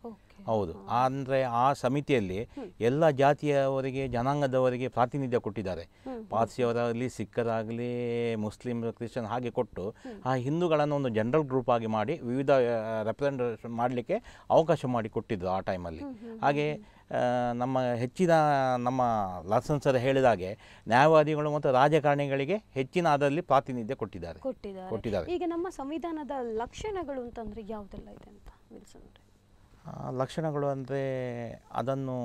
ಹೌದು, ಅಂದರೆ ಆ ಸಮಿತಿಯಲ್ಲಿ ಎಲ್ಲ ಜಾತಿಯವರಿಗೆ ಜನಾಂಗದವರಿಗೆ ಪ್ರಾತಿನಿಧ್ಯ ಕೊಟ್ಟಿದ್ದಾರೆ. ಪಾರ್ಸಿಯವರಾಗಲಿ, ಸಿಖ್ಖರಾಗಲಿ, ಮುಸ್ಲಿಮ್, ಕ್ರಿಶ್ಚಿಯನ್ ಹಾಗೆ ಕೊಟ್ಟು ಆ ಹಿಂದೂಗಳನ್ನು ಒಂದು ಜನರಲ್ ಗ್ರೂಪ್ ಆಗಿ ಮಾಡಿ ವಿವಿಧ ರೆಪ್ರೆಸೆಂಟೇಷನ್ ಮಾಡಲಿಕ್ಕೆ ಅವಕಾಶ ಮಾಡಿ ಕೊಟ್ಟಿದ್ದರು ಆ ಟೈಮಲ್ಲಿ. ಹಾಗೆ ನಮ್ಮ ಹೆಚ್ಚಿನ ನಮ್ಮ ಲಾಸನ್ ಸರ್ ಹೇಳಿದಾಗೆ ನ್ಯಾಯವಾದಿಗಳು ಮತ್ತು ರಾಜಕಾರಣಿಗಳಿಗೆ ಹೆಚ್ಚಿನ ಅದರಲ್ಲಿ ಪ್ರಾತಿನಿಧ್ಯ ಕೊಟ್ಟಿದ್ದಾರೆ. ಈಗ ನಮ್ಮ ಸಂವಿಧಾನದ ಲಕ್ಷಣಗಳು ಅಂತಂದರೆ ಯಾವುದೆಲ್ಲ ಇದೆ ಅಂತ ವಿಲ್ಸನ್? ಲಕ್ಷಣಗಳು ಅಂದರೆ ಅದನ್ನು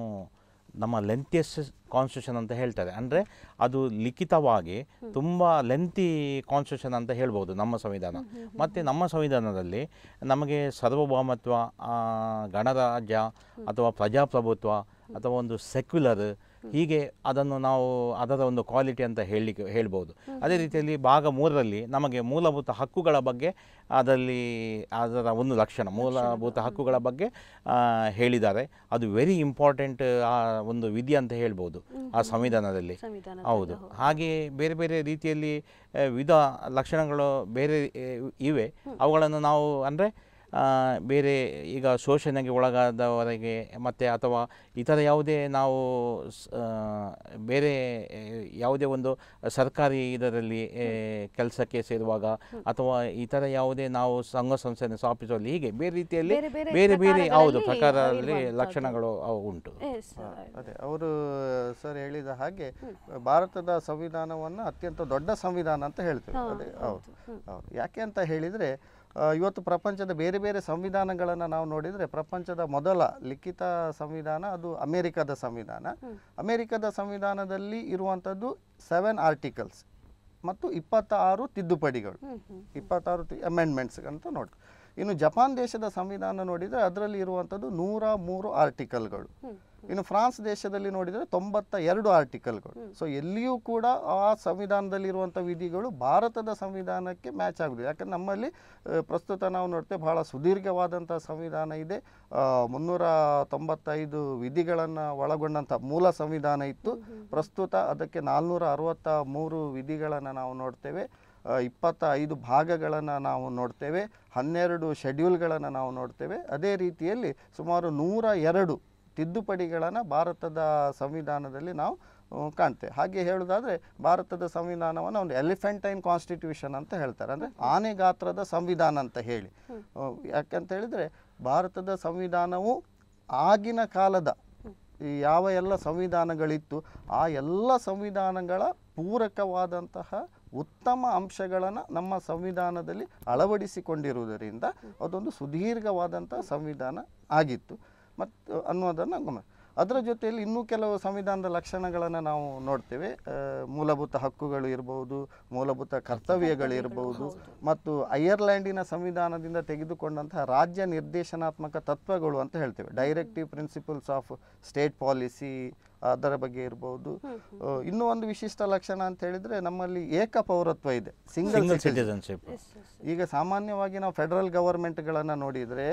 ನಮ್ಮ ಲೆಂತಿಯಸ್ಟ್ ಕಾನ್ಸ್ಟಿಟ್ಯೂಷನ್ ಅಂತ ಹೇಳ್ತಾರೆ. ಅಂದರೆ ಅದು ಲಿಖಿತವಾಗಿ ತುಂಬ ಲೆಂತಿ ಕಾನ್ಸ್ಟಿಟ್ಯೂಷನ್ ಅಂತ ಹೇಳ್ಬೋದು ನಮ್ಮ ಸಂವಿಧಾನ. ಮತ್ತು ನಮ್ಮ ಸಂವಿಧಾನದಲ್ಲಿ ನಮಗೆ ಸಾರ್ವಭೌಮತ್ವ, ಗಣರಾಜ್ಯ ಅಥವಾ ಪ್ರಜಾಪ್ರಭುತ್ವ ಅಥವಾ ಒಂದು ಸೆಕ್ಯುಲರ್, ಹೀಗೆ ಅದನ್ನು ನಾವು ಅದರ ಒಂದು ಕ್ವಾಲಿಟಿ ಅಂತ ಹೇಳ್ಬೋದು. ಅದೇ ರೀತಿಯಲ್ಲಿ ಭಾಗ 3ರಲ್ಲಿ ನಮಗೆ ಮೂಲಭೂತ ಹಕ್ಕುಗಳ ಬಗ್ಗೆ ಅದರಲ್ಲಿ ಅದರ ಒಂದು ಲಕ್ಷಣ ಮೂಲಭೂತ ಹಕ್ಕುಗಳ ಬಗ್ಗೆ ಹೇಳಿದ್ದಾರೆ. ಅದು ವೆರಿ ಇಂಪಾರ್ಟೆಂಟ್ ಒಂದು ವಿಧಿ ಅಂತ ಹೇಳ್ಬೋದು ಆ ಸಂವಿಧಾನದಲ್ಲಿ. ಹೌದು, ಹಾಗೆಯೇ ಬೇರೆ ಬೇರೆ ರೀತಿಯಲ್ಲಿ ವಿಧ ಲಕ್ಷಣಗಳು ಬೇರೆ ಇವೆ. ಅವುಗಳನ್ನು ನಾವು ಅಂದರೆ ಬೇರೆ ಈಗ ಶೋಷಣೆಗೆ ಒಳಗಾದವರಿಗೆ ಮತ್ತು ಅಥವಾ ಇತರ ಯಾವುದೇ ನಾವು ಬೇರೆ ಯಾವುದೇ ಒಂದು ಸರ್ಕಾರಿ ಇದರಲ್ಲಿ ಕೆಲಸಕ್ಕೆ ಸೇರುವಾಗ ಅಥವಾ ಇತರ ಯಾವುದೇ ನಾವು ಸಂಘ ಸಂಸ್ಥೆಯನ್ನು ಸ್ಥಾಪಿಸುವಲ್ಲಿ ಹೀಗೆ ಬೇರೆ ರೀತಿಯಲ್ಲಿ ಬೇರೆ ಬೇರೆ ಹೌದು ಪ್ರಕಾರದಲ್ಲಿ ಲಕ್ಷಣಗಳು ಉಂಟು. ಅದೇ ಅವರು ಸರ್ ಹೇಳಿದ ಹಾಗೆ ಭಾರತದ ಸಂವಿಧಾನವನ್ನು ಅತ್ಯಂತ ದೊಡ್ಡ ಸಂವಿಧಾನ ಅಂತ ಹೇಳ್ತೇವೆ. ಅದೇ ಹೌದು ಹೌದು. ಯಾಕೆ ಅಂತ ಹೇಳಿದರೆ ಇವತ್ತು ಪ್ರಪಂಚದ ಬೇರೆ ಬೇರೆ ಸಂವಿಧಾನಗಳನ್ನು ನಾವು ನೋಡಿದರೆ ಪ್ರಪಂಚದ ಮೊದಲ ಲಿಖಿತ ಸಂವಿಧಾನ ಅದು ಅಮೇರಿಕಾದ ಸಂವಿಧಾನ. ಅಮೇರಿಕಾದ ಸಂವಿಧಾನದಲ್ಲಿ ಇರುವಂಥದ್ದು 7 ಆರ್ಟಿಕಲ್ಸ್ ಮತ್ತು 26 ತಿದ್ದುಪಡಿಗಳು, 26 ಅಮೆಂಡ್ಮೆಂಟ್ಸ್ ಅಂತ ನೋಡಿ. ಇನ್ನು ಜಪಾನ್ ದೇಶದ ಸಂವಿಧಾನ ನೋಡಿದರೆ ಅದರಲ್ಲಿ ಇರುವಂಥದ್ದು 103 ಆರ್ಟಿಕಲ್ಗಳು. ಇನ್ನು ಫ್ರಾನ್ಸ್ ದೇಶದಲ್ಲಿ ನೋಡಿದರೆ 92 ಆರ್ಟಿಕಲ್ಗಳು. ಸೊ ಎಲ್ಲಿಯೂ ಕೂಡ ಆ ಸಂವಿಧಾನದಲ್ಲಿರುವಂಥ ವಿಧಿಗಳು ಭಾರತದ ಸಂವಿಧಾನಕ್ಕೆ ಮ್ಯಾಚ್ ಆಗುದು. ಯಾಕಂದ್ರೆ ನಮ್ಮಲ್ಲಿ ಪ್ರಸ್ತುತ ನಾವು ನೋಡ್ತೇವೆ ಬಹಳ ಸುದೀರ್ಘವಾದಂಥ ಸಂವಿಧಾನ ಇದೆ. 395 ವಿಧಿಗಳನ್ನು ಒಳಗೊಂಡಂಥ ಮೂಲ ಸಂವಿಧಾನ ಇತ್ತು. ಪ್ರಸ್ತುತ ಅದಕ್ಕೆ 463 ವಿಧಿಗಳನ್ನು ನಾವು ನೋಡ್ತೇವೆ. 25 ಭಾಗಗಳನ್ನು ನಾವು ನೋಡ್ತೇವೆ. 12 ಶೆಡ್ಯೂಲ್ಗಳನ್ನು ನಾವು ನೋಡ್ತೇವೆ. ಅದೇ ರೀತಿಯಲ್ಲಿ ಸುಮಾರು 102 ತಿದ್ದುಪಡಿಗಳನ್ನು ಭಾರತದ ಸಂವಿಧಾನದಲ್ಲಿ ನಾವು ಕಾಣ್ತೇವೆ. ಹಾಗೆ ಹೇಳೋದಾದರೆ ಭಾರತದ ಸಂವಿಧಾನವನ್ನು ಒಂದು ಎಲಿಫೆಂಟೈನ್ ಕಾನ್ಸ್ಟಿಟ್ಯೂಷನ್ ಅಂತ ಹೇಳ್ತಾರೆ, ಅಂದರೆ ಆನೆ ಗಾತ್ರದ ಸಂವಿಧಾನ ಅಂತ ಹೇಳಿ. ಯಾಕಂತ ಹೇಳಿದರೆ ಭಾರತದ ಸಂವಿಧಾನವು ಆಗಿನ ಕಾಲದ ಯಾವ ಎಲ್ಲ ಸಂವಿಧಾನಗಳಿತ್ತು ಆ ಎಲ್ಲ ಸಂವಿಧಾನಗಳ ಪೂರಕವಾದಂತಹ ಉತ್ತಮ ಅಂಶಗಳನ್ನು ನಮ್ಮ ಸಂವಿಧಾನದಲ್ಲಿ ಅಳವಡಿಸಿಕೊಂಡಿರುವುದರಿಂದ ಅದೊಂದು ಸುದೀರ್ಘವಾದಂಥ ಸಂವಿಧಾನ ಆಗಿತ್ತು ಮತ್ತು ಅನ್ನೋದನ್ನು ಗಮನ. ಅದರ ಜೊತೆಯಲ್ಲಿ ಇನ್ನೂ ಕೆಲವು ಸಂವಿಧಾನದ ಲಕ್ಷಣಗಳನ್ನು ನಾವು ನೋಡ್ತೇವೆ. ಮೂಲಭೂತ ಹಕ್ಕುಗಳು ಇರಬಹುದು, ಮೂಲಭೂತ ಕರ್ತವ್ಯಗಳಿರಬಹುದು ಮತ್ತು ಐರ್ಲೆಂಡಿನ ಸಂವಿಧಾನದಿಂದ ತೆಗೆದುಕೊಂಡಂತಹ ರಾಜ್ಯ ನಿರ್ದೇಶನಾತ್ಮಕ ತತ್ವಗಳು ಅಂತ ಹೇಳ್ತೇವೆ. Directive principles of state policy ಅದರ ಬಗ್ಗೆ ಇರಬಹುದು. ಇನ್ನೂ ಒಂದು ವಿಶಿಷ್ಟ ಲಕ್ಷಣ ಅಂತ ಹೇಳಿದರೆ ನಮ್ಮಲ್ಲಿ ಏಕ ಪೌರತ್ವ ಇದೆ, ಸಿಂಗಲ್ ಸಿಟಿಸನ್ಶಿಪ್. ಈಗ ಸಾಮಾನ್ಯವಾಗಿ ನಾವು ಫೆಡರಲ್ ಗವರ್ಮೆಂಟ್ಗಳನ್ನು ನೋಡಿದರೆ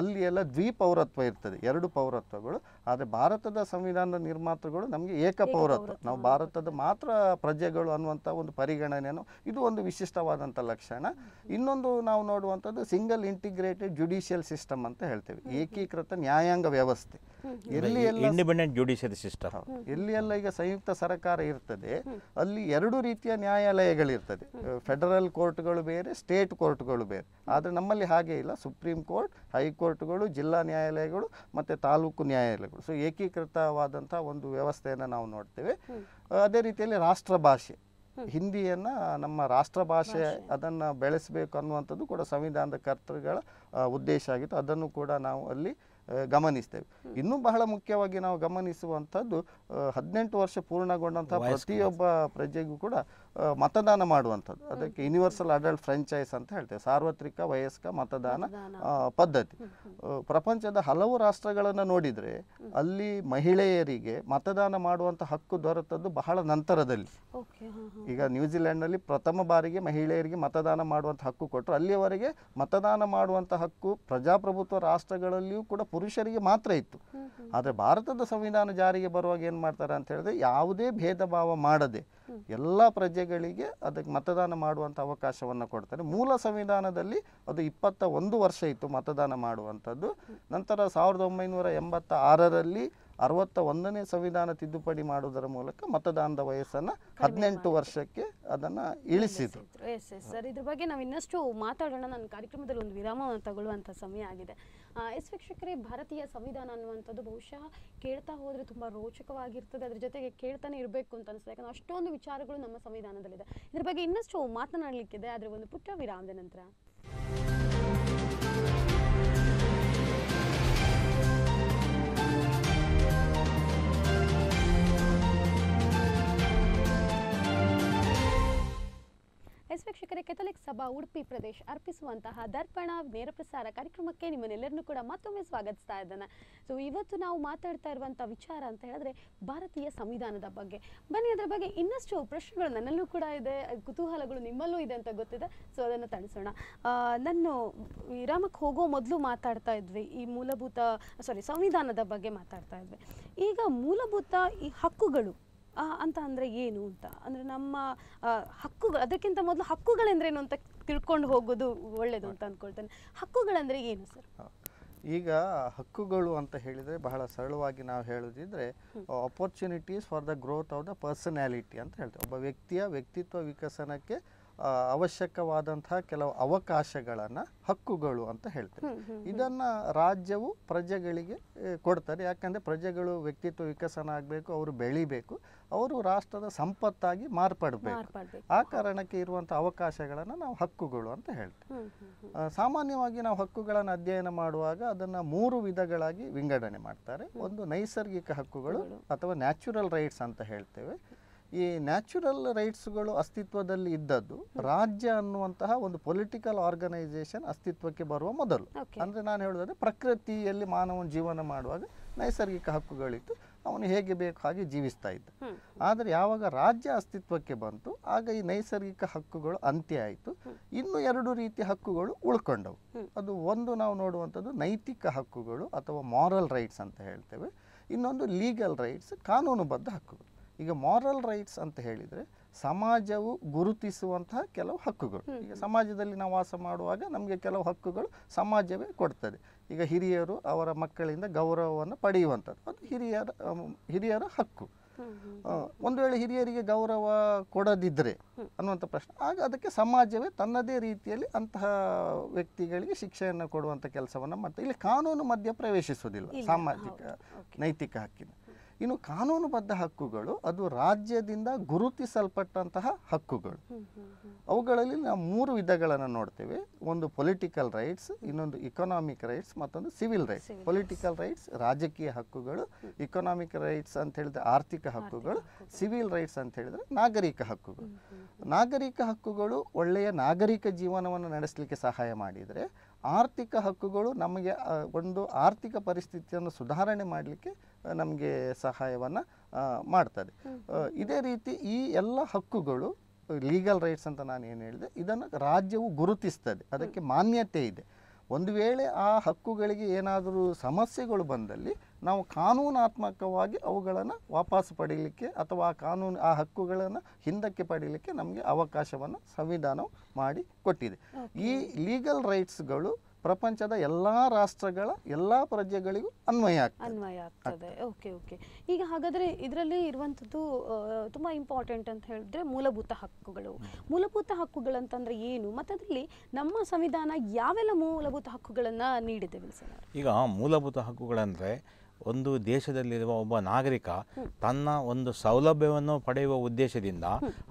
ಅಲ್ಲಿ ಎಲ್ಲ ದ್ವಿಪೌರತ್ವ ಇರ್ತದೆ, 2 ಪೌರತ್ವಗಳು. ಆದರೆ ಭಾರತದ ಸಂವಿಧಾನದ ನಿರ್ಮಾತೃಗಳು ನಮಗೆ ಏಕ ಪೌರತ್ವ, ನಾವು ಭಾರತದ ಮಾತ್ರ ಪ್ರಜೆಗಳು ಅನ್ನುವಂಥ ಒಂದು ಪರಿಗಣನೆಯನ್ನು, ಇದು ಒಂದು ವಿಶಿಷ್ಟವಾದಂಥ ಲಕ್ಷಣ. ಇನ್ನೊಂದು ನಾವು ನೋಡುವಂಥದ್ದು ಸಿಂಗಲ್ ಇಂಟಿಗ್ರೇಟೆಡ್ ಜುಡಿಷಿಯಲ್ ಸಿಸ್ಟಮ್ ಅಂತ ಹೇಳ್ತೇವೆ, ಏಕೀಕೃತ ನ್ಯಾಯಾಂಗ ವ್ಯವಸ್ಥೆ. ಎಲ್ಲಿ ಎಲ್ಲ ಇಂಡಿಪೆಂಡೆಂಟ್ ಜುಡಿಷಿಯರಿ ಸಿಸ್ಟಮ್, ಎಲ್ಲಿ ಎಲ್ಲ ಈಗ ಸಂಯುಕ್ತ ಸರ್ಕಾರ ಇರ್ತದೆ ಅಲ್ಲಿ 2 ರೀತಿಯ ನ್ಯಾಯಾಲಯಗಳಿರ್ತದೆ, ಫೆಡರಲ್ ಕೋರ್ಟ್ಗಳು ಬೇರೆ, ಸ್ಟೇಟ್ ಕೋರ್ಟ್ಗಳು ಬೇರೆ. ಆದರೆ ನಮ್ಮಲ್ಲಿ ಹಾಗೆ ಇಲ್ಲ, ಸುಪ್ರೀಂ ಕೋರ್ಟ್, ಹೈಕೋರ್ಟ್ಗಳು, ಜಿಲ್ಲಾ ನ್ಯಾಯಾಲಯಗಳು ಮತ್ತು ತಾಲೂಕು ನ್ಯಾಯಾಲಯಗಳು. ಸೊ ಏಕೀಕೃತವಾದಂಥ ಒಂದು ವ್ಯವಸ್ಥೆಯನ್ನು ನಾವು ನೋಡ್ತೇವೆ. ಅದೇ ರೀತಿಯಲ್ಲಿ ರಾಷ್ಟ್ರಭಾಷೆ, ಹಿಂದಿಯನ್ನು ನಮ್ಮ ರಾಷ್ಟ್ರಭಾಷೆ ಅದನ್ನು ಬೆಳೆಸಬೇಕು ಅನ್ನುವಂಥದ್ದು ಕೂಡ ಸಂವಿಧಾನದ ಕರ್ತೃಗಳ ಉದ್ದೇಶ ಆಗಿತ್ತು. ಅದನ್ನು ಕೂಡ ನಾವು ಅಲ್ಲಿ ಗಮನಿಸ್ತೇವೆ. ಇನ್ನೂ ಬಹಳ ಮುಖ್ಯವಾಗಿ ನಾವು ಗಮನಿಸುವಂಥದ್ದು 18 ವರ್ಷ ಪೂರ್ಣಗೊಂಡಂತಹ ಪ್ರತಿಯೊಬ್ಬ ಪ್ರಜೆಗೂ ಕೂಡ ಮತದಾನ ಮಾಡುವಂಥದ್ದು. ಅದಕ್ಕೆ ಯೂನಿವರ್ಸಲ್ ಅಡಲ್ಟ್ ಫ್ರಾಂಚೈಸ್ ಅಂತ ಹೇಳ್ತೇವೆ, ಸಾರ್ವತ್ರಿಕ ವಯಸ್ಕ ಮತದಾನ ಪದ್ಧತಿ. ಪ್ರಪಂಚದ ಹಲವು ರಾಷ್ಟ್ರಗಳನ್ನು ನೋಡಿದರೆ ಅಲ್ಲಿ ಮಹಿಳೆಯರಿಗೆ ಮತದಾನ ಮಾಡುವಂಥ ಹಕ್ಕು ದೊರೆತದ್ದು ಬಹಳ ನಂತರದಲ್ಲಿ. ಈಗ ನ್ಯೂಜಿಲೆಂಡ್ನಲ್ಲಿ ಪ್ರಥಮ ಬಾರಿಗೆ ಮಹಿಳೆಯರಿಗೆ ಮತದಾನ ಮಾಡುವಂಥ ಹಕ್ಕು ಕೊಟ್ಟರು. ಅಲ್ಲಿಯವರೆಗೆ ಮತದಾನ ಮಾಡುವಂಥ ಹಕ್ಕು ಪ್ರಜಾಪ್ರಭುತ್ವ ರಾಷ್ಟ್ರಗಳಲ್ಲಿಯೂ ಕೂಡ ಪುರುಷರಿಗೆ ಮಾತ್ರ ಇತ್ತು. ಆದರೆ ಭಾರತದ ಸಂವಿಧಾನ ಜಾರಿಗೆ ಬರುವಾಗ ಏನು ಮಾಡ್ತಾರೆ ಅಂತ ಹೇಳಿದ್ರೆ ಯಾವುದೇ ಭೇದ ಭಾವ ಮಾಡದೆ ಎಲ್ಲ ಪ್ರಜೆಗಳಿಗೆ ಅದಕ್ಕೆ ಮತದಾನ ಮಾಡುವಂಥ ಅವಕಾಶವನ್ನು ಕೊಡ್ತಾರೆ. ಮೂಲ ಸಂವಿಧಾನದಲ್ಲಿ ಅದು 21 ವರ್ಷ ಇತ್ತು ಮತದಾನ ಮಾಡುವಂಥದ್ದು. ನಂತರ 1986ರಲ್ಲಿ 61ನೇ ಸಂವಿಧಾನ ತಿದ್ದುಪಡಿ ಮಾಡುವುದರ ಮೂಲಕ ಮತದಾನದ ವಯಸ್ಸನ್ನು 18 ವರ್ಷಕ್ಕೆ ಅದನ್ನು ಇಳಿಸಿದ್ರು. ಎಸ್ ಎಸ್ ಸರ್, ಇದ್ರ ಬಗ್ಗೆ ನಾವು ಇನ್ನಷ್ಟು ಮಾತಾಡೋಣ. ನನ್ನ ಕಾರ್ಯಕ್ರಮದಲ್ಲಿ ಒಂದು ವಿರಾಮವನ್ನು ತಗೊಳ್ಳುವಂಥ ಸಮಯ ಆಗಿದೆ. ಎಸ್ ವೀಕ್ಷಕರೇ, ಭಾರತೀಯ ಸಂವಿಧಾನ ಅನ್ನುವಂಥದ್ದು ಬಹುಶಃ ಕೇಳ್ತಾ ಹೋದರೆ ತುಂಬ ರೋಚಕವಾಗಿರ್ತದೆ. ಅದ್ರ ಜೊತೆಗೆ ಕೇಳ್ತಾನೆ ಇರಬೇಕು ಅಂತ ಅನಿಸ್ತದೆ, ಯಾಕಂದರೆ ಅಷ್ಟೊಂದು ವಿಚಾರಗಳು ನಮ್ಮ ಸಂವಿಧಾನದಲ್ಲಿದೆ. ಇದ್ರ ಬಗ್ಗೆ ಇನ್ನಷ್ಟು ಮಾತನಾಡಲಿಕ್ಕಿದೆ, ಆದರೆ ಒಂದು ಪುಟ್ಟ ವಿರಾಮದ ನಂತರ. ವೀಕ್ಷಕರೇ, ಕೆಥಲಿಕ್ ಸಭಾ ಉಡುಪಿ ಪ್ರದೇಶ ಅರ್ಪಿಸುವಂತಹ ದರ್ಪಣ ನೇರ ಪ್ರಸಾರ ಕಾರ್ಯಕ್ರಮಕ್ಕೆ ನಿಮ್ಮನ್ನೆಲ್ಲರನ್ನೂ ಕೂಡ ಮತ್ತೊಮ್ಮೆ ಸ್ವಾಗತಿಸ್ತಾ ಇದ್ದೇನೆ. ಸೊ ಇವತ್ತು ನಾವು ಮಾತಾಡ್ತಾ ಇರುವಂಥ ವಿಚಾರ ಅಂತ ಹೇಳಿದ್ರೆ ಭಾರತೀಯ ಸಂವಿಧಾನದ ಬಗ್ಗೆ. ಬನ್ನಿ, ಅದರ ಬಗ್ಗೆ ಇನ್ನಷ್ಟು ಪ್ರಶ್ನೆಗಳು ನನ್ನಲ್ಲೂ ಕೂಡ ಇದೆ, ಕುತೂಹಲಗಳು ನಿಮ್ಮಲ್ಲೂ ಇದೆ ಅಂತ ಗೊತ್ತಿದೆ. ಸೊ ಅದನ್ನು ತಣಿಸೋಣ. ನಾನು ವಿರಾಮಕ್ಕೆ ಹೋಗೋ ಮೊದಲು ಮಾತಾಡ್ತಾ ಇದ್ವಿ ಈ ಮೂಲಭೂತ ಸಂವಿಧಾನದ ಬಗ್ಗೆ ಮಾತಾಡ್ತಾ ಇದ್ವಿ. ಈಗ ಮೂಲಭೂತ ಈ ಹಕ್ಕುಗಳು ಅಂತ ಅಂದರೆ ಏನು ಅಂತ ಅಂದರೆ ನಮ್ಮ ಹಕ್ಕುಗಳು, ಅದಕ್ಕಿಂತ ಮೊದಲು ಹಕ್ಕುಗಳೆಂದ್ರೇನು ಅಂತ ತಿಳ್ಕೊಂಡು ಹೋಗೋದು ಒಳ್ಳೆಯದು ಅಂತ ಅಂದ್ಕೊಳ್ತೇನೆ. ಹಕ್ಕುಗಳಂದರೆ ಏನು ಸರ್? ಈಗ ಹಕ್ಕುಗಳು ಅಂತ ಹೇಳಿದರೆ ಬಹಳ ಸರಳವಾಗಿ ನಾವು ಹೇಳೋದಿದ್ರೆ opportunities for the growth of the personality ಅಂತ ಹೇಳ್ತೇವೆ. ಒಬ್ಬ ವ್ಯಕ್ತಿಯ ವ್ಯಕ್ತಿತ್ವ ವಿಕಸನಕ್ಕೆ ಅವಶ್ಯಕವಾದಂತಹ ಕೆಲವು ಅವಕಾಶಗಳನ್ನು ಹಕ್ಕುಗಳು ಅಂತ ಹೇಳ್ತೇವೆ. ಇದನ್ನು ರಾಜ್ಯವು ಪ್ರಜೆಗಳಿಗೆ ಕೊಡ್ತಾರೆ. ಯಾಕಂದರೆ ಪ್ರಜೆಗಳು ವ್ಯಕ್ತಿತ್ವ ವಿಕಸನ ಆಗಬೇಕು, ಅವರು ಬೆಳಿಬೇಕು, ಅವರು ರಾಷ್ಟ್ರದ ಸಂಪತ್ತಾಗಿ ಮಾರ್ಪಡಬೇಕು. ಆ ಕಾರಣಕ್ಕೆ ಇರುವಂಥ ಅವಕಾಶಗಳನ್ನು ನಾವು ಹಕ್ಕುಗಳು ಅಂತ ಹೇಳ್ತೇವೆ. ಸಾಮಾನ್ಯವಾಗಿ ನಾವು ಹಕ್ಕುಗಳನ್ನು ಅಧ್ಯಯನ ಮಾಡುವಾಗ ಅದನ್ನು ಮೂರು ವಿಧಗಳಾಗಿ ವಿಂಗಡಣೆ ಮಾಡ್ತಾರೆ. ಒಂದು ನೈಸರ್ಗಿಕ ಹಕ್ಕುಗಳು ಅಥವಾ ನ್ಯಾಚುರಲ್ ರೈಟ್ಸ್ ಅಂತ ಹೇಳ್ತೇವೆ. ಈ ನ್ಯಾಚುರಲ್ ರೈಟ್ಸ್ಗಳು ಅಸ್ತಿತ್ವದಲ್ಲಿ ಇದ್ದದ್ದು ರಾಜ್ಯ ಅನ್ನುವಂತಹ ಒಂದು ಪೊಲಿಟಿಕಲ್ ಆರ್ಗನೈಸೇಷನ್ ಅಸ್ತಿತ್ವಕ್ಕೆ ಬರುವ ಮೊದಲು. ಅಂದರೆ ನಾನು ಹೇಳೋದಾದ್ರೆ ಪ್ರಕೃತಿಯಲ್ಲಿ ಮಾನವನ ಜೀವನ ಮಾಡುವಾಗ ನೈಸರ್ಗಿಕ ಹಕ್ಕುಗಳಿತ್ತು, ಅವನು ಹೇಗೆ ಬೇಕು ಹಾಗೆ ಜೀವಿಸ್ತಾ ಇದ್ದ. ಆದರೆ ಯಾವಾಗ ರಾಜ್ಯ ಅಸ್ತಿತ್ವಕ್ಕೆ ಬಂತು ಆಗ ಈ ನೈಸರ್ಗಿಕ ಹಕ್ಕುಗಳು ಅಂತ್ಯ ಆಯಿತು. ಇನ್ನು ಎರಡು ರೀತಿಯ ಹಕ್ಕುಗಳು ಉಳ್ಕೊಂಡವು. ಅದು ಒಂದು ನಾವು ನೋಡುವಂಥದ್ದು ನೈತಿಕ ಹಕ್ಕುಗಳು ಅಥವಾ ಮಾರಲ್ ರೈಟ್ಸ್ ಅಂತ ಹೇಳ್ತೇವೆ. ಇನ್ನೊಂದು ಲೀಗಲ್ ರೈಟ್ಸ್, ಕಾನೂನುಬದ್ಧ ಹಕ್ಕುಗಳು. ಈಗ ಮಾರಲ್ ರೈಟ್ಸ್ ಅಂತ ಹೇಳಿದರೆ ಸಮಾಜವು ಗುರುತಿಸುವಂತಹ ಕೆಲವು ಹಕ್ಕುಗಳು. ಈಗ ಸಮಾಜದಲ್ಲಿ ನಾವು ವಾಸ ಮಾಡುವಾಗ ನಮಗೆ ಕೆಲವು ಹಕ್ಕುಗಳು ಸಮಾಜವೇ ಕೊಡ್ತದೆ. ಈಗ ಹಿರಿಯರು ಅವರ ಮಕ್ಕಳಿಂದ ಗೌರವವನ್ನು ಪಡೆಯುವಂಥದ್ದು, ಅದು ಹಿರಿಯರ ಹಕ್ಕು. ಒಂದು ವೇಳೆ ಹಿರಿಯರಿಗೆ ಗೌರವ ಕೊಡದಿದ್ದರೆ ಅನ್ನುವಂಥ ಪ್ರಶ್ನೆ, ಆಗ ಅದಕ್ಕೆ ಸಮಾಜವೇ ತನ್ನದೇ ರೀತಿಯಲ್ಲಿ ಅಂತಹ ವ್ಯಕ್ತಿಗಳಿಗೆ ಶಿಕ್ಷೆಯನ್ನು ಕೊಡುವಂಥ ಕೆಲಸವನ್ನು ಮಾಡ್ತಾರೆ. ಇಲ್ಲಿ ಕಾನೂನು ಮಧ್ಯ ಪ್ರವೇಶಿಸುವುದಿಲ್ಲ ಸಾಮಾಜಿಕ ನೈತಿಕ ಹಕ್ಕಿನ. ಇನ್ನು ಕಾನೂನುಬದ್ಧ ಹಕ್ಕುಗಳು ಅದು ರಾಜ್ಯದಿಂದ ಗುರುತಿಸಲ್ಪಟ್ಟಂತಹ ಹಕ್ಕುಗಳು. ಅವುಗಳಲ್ಲಿ ನಾವು ಮೂರು ವಿಧಗಳನ್ನು ನೋಡ್ತೇವೆ. ಒಂದು ಪೊಲಿಟಿಕಲ್ ರೈಟ್ಸ್, ಇನ್ನೊಂದು ಇಕನಾಮಿಕ್ ರೈಟ್ಸ್, ಮತ್ತೊಂದು ಸಿವಿಲ್ ರೈಟ್ಸ್. ಪೊಲಿಟಿಕಲ್ ರೈಟ್ಸ್ ರಾಜಕೀಯ ಹಕ್ಕುಗಳು, ಇಕನಾಮಿಕ್ ರೈಟ್ಸ್ ಅಂತ ಹೇಳಿದ್ರೆ ಆರ್ಥಿಕ ಹಕ್ಕುಗಳು, ಸಿವಿಲ್ ರೈಟ್ಸ್ ಅಂತ ಹೇಳಿದ್ರೆ ನಾಗರಿಕ ಹಕ್ಕುಗಳು. ನಾಗರಿಕ ಹಕ್ಕುಗಳು ಒಳ್ಳೆಯ ನಾಗರಿಕ ಜೀವನವನ್ನು ನಡೆಸಲಿಕ್ಕೆ ಸಹಾಯ ಮಾಡಿದರೆ, ಆರ್ಥಿಕ ಹಕ್ಕುಗಳು ನಮಗೆ ಒಂದು ಆರ್ಥಿಕ ಪರಿಸ್ಥಿತಿಯನ್ನು ಸುಧಾರಣೆ ಮಾಡಲಿಕ್ಕೆ ನಮಗೆ ಸಹಾಯವನ್ನು ಮಾಡ್ತದೆ. ಇದೇ ರೀತಿ ಈ ಎಲ್ಲ ಹಕ್ಕುಗಳು ಲೀಗಲ್ ರೈಟ್ಸ್ ಅಂತ ನಾನು ಏನು ಹೇಳಿದೆ, ಇದನ್ನು ರಾಜ್ಯವು ಗುರುತಿಸ್ತದೆ, ಅದಕ್ಕೆ ಮಾನ್ಯತೆ ಇದೆ. ಒಂದು ವೇಳೆ ಆ ಹಕ್ಕುಗಳಿಗೆ ಏನಾದರೂ ಸಮಸ್ಯೆಗಳು ಬಂದಲ್ಲಿ ನಾವು ಕಾನೂನಾತ್ಮಕವಾಗಿ ಅವುಗಳನ್ನು ವಾಪಸ್ ಪಡೀಲಿಕ್ಕೆ ಅಥವಾ ಆ ಹಕ್ಕುಗಳನ್ನು ಹಿಂದಕ್ಕೆ ಪಡೀಲಿಕ್ಕೆ ನಮಗೆ ಅವಕಾಶವನ್ನು ಸಂವಿಧಾನವು ಮಾಡಿ ಕೊಟ್ಟಿದೆ. ಈ ಲೀಗಲ್ ರೈಟ್ಸ್ಗಳು ಪ್ರಪಂಚದ ಎಲ್ಲ ರಾಷ್ಟ್ರಗಳ ಎಲ್ಲ ಪ್ರಜೆಗಳಿಗೂ ಅನ್ವಯ ಆಗ್ತದೆ. ಓಕೆ. ಈಗ ಹಾಗಾದರೆ ಇದರಲ್ಲಿ ಇರುವಂಥದ್ದು ತುಂಬ ಇಂಪಾರ್ಟೆಂಟ್ ಅಂತ ಹೇಳಿದ್ರೆ ಮೂಲಭೂತ ಹಕ್ಕುಗಳಂತಂದರೆ ಏನು, ಮತ್ತು ಅದರಲ್ಲಿ ನಮ್ಮ ಸಂವಿಧಾನ ಯಾವೆಲ್ಲ ಮೂಲಭೂತ ಹಕ್ಕುಗಳನ್ನು ನೀಡಿದೆ ಸರ್? ಈಗ ಮೂಲಭೂತ ಹಕ್ಕುಗಳಂದರೆ ಒಂದು ದೇಶದಲ್ಲಿರುವ ಒಬ್ಬ ನಾಗರಿಕ ತನ್ನ ಒಂದು ಸೌಲಭ್ಯವನ್ನು ಪಡೆಯುವ ಉದ್ದೇಶದಿಂದ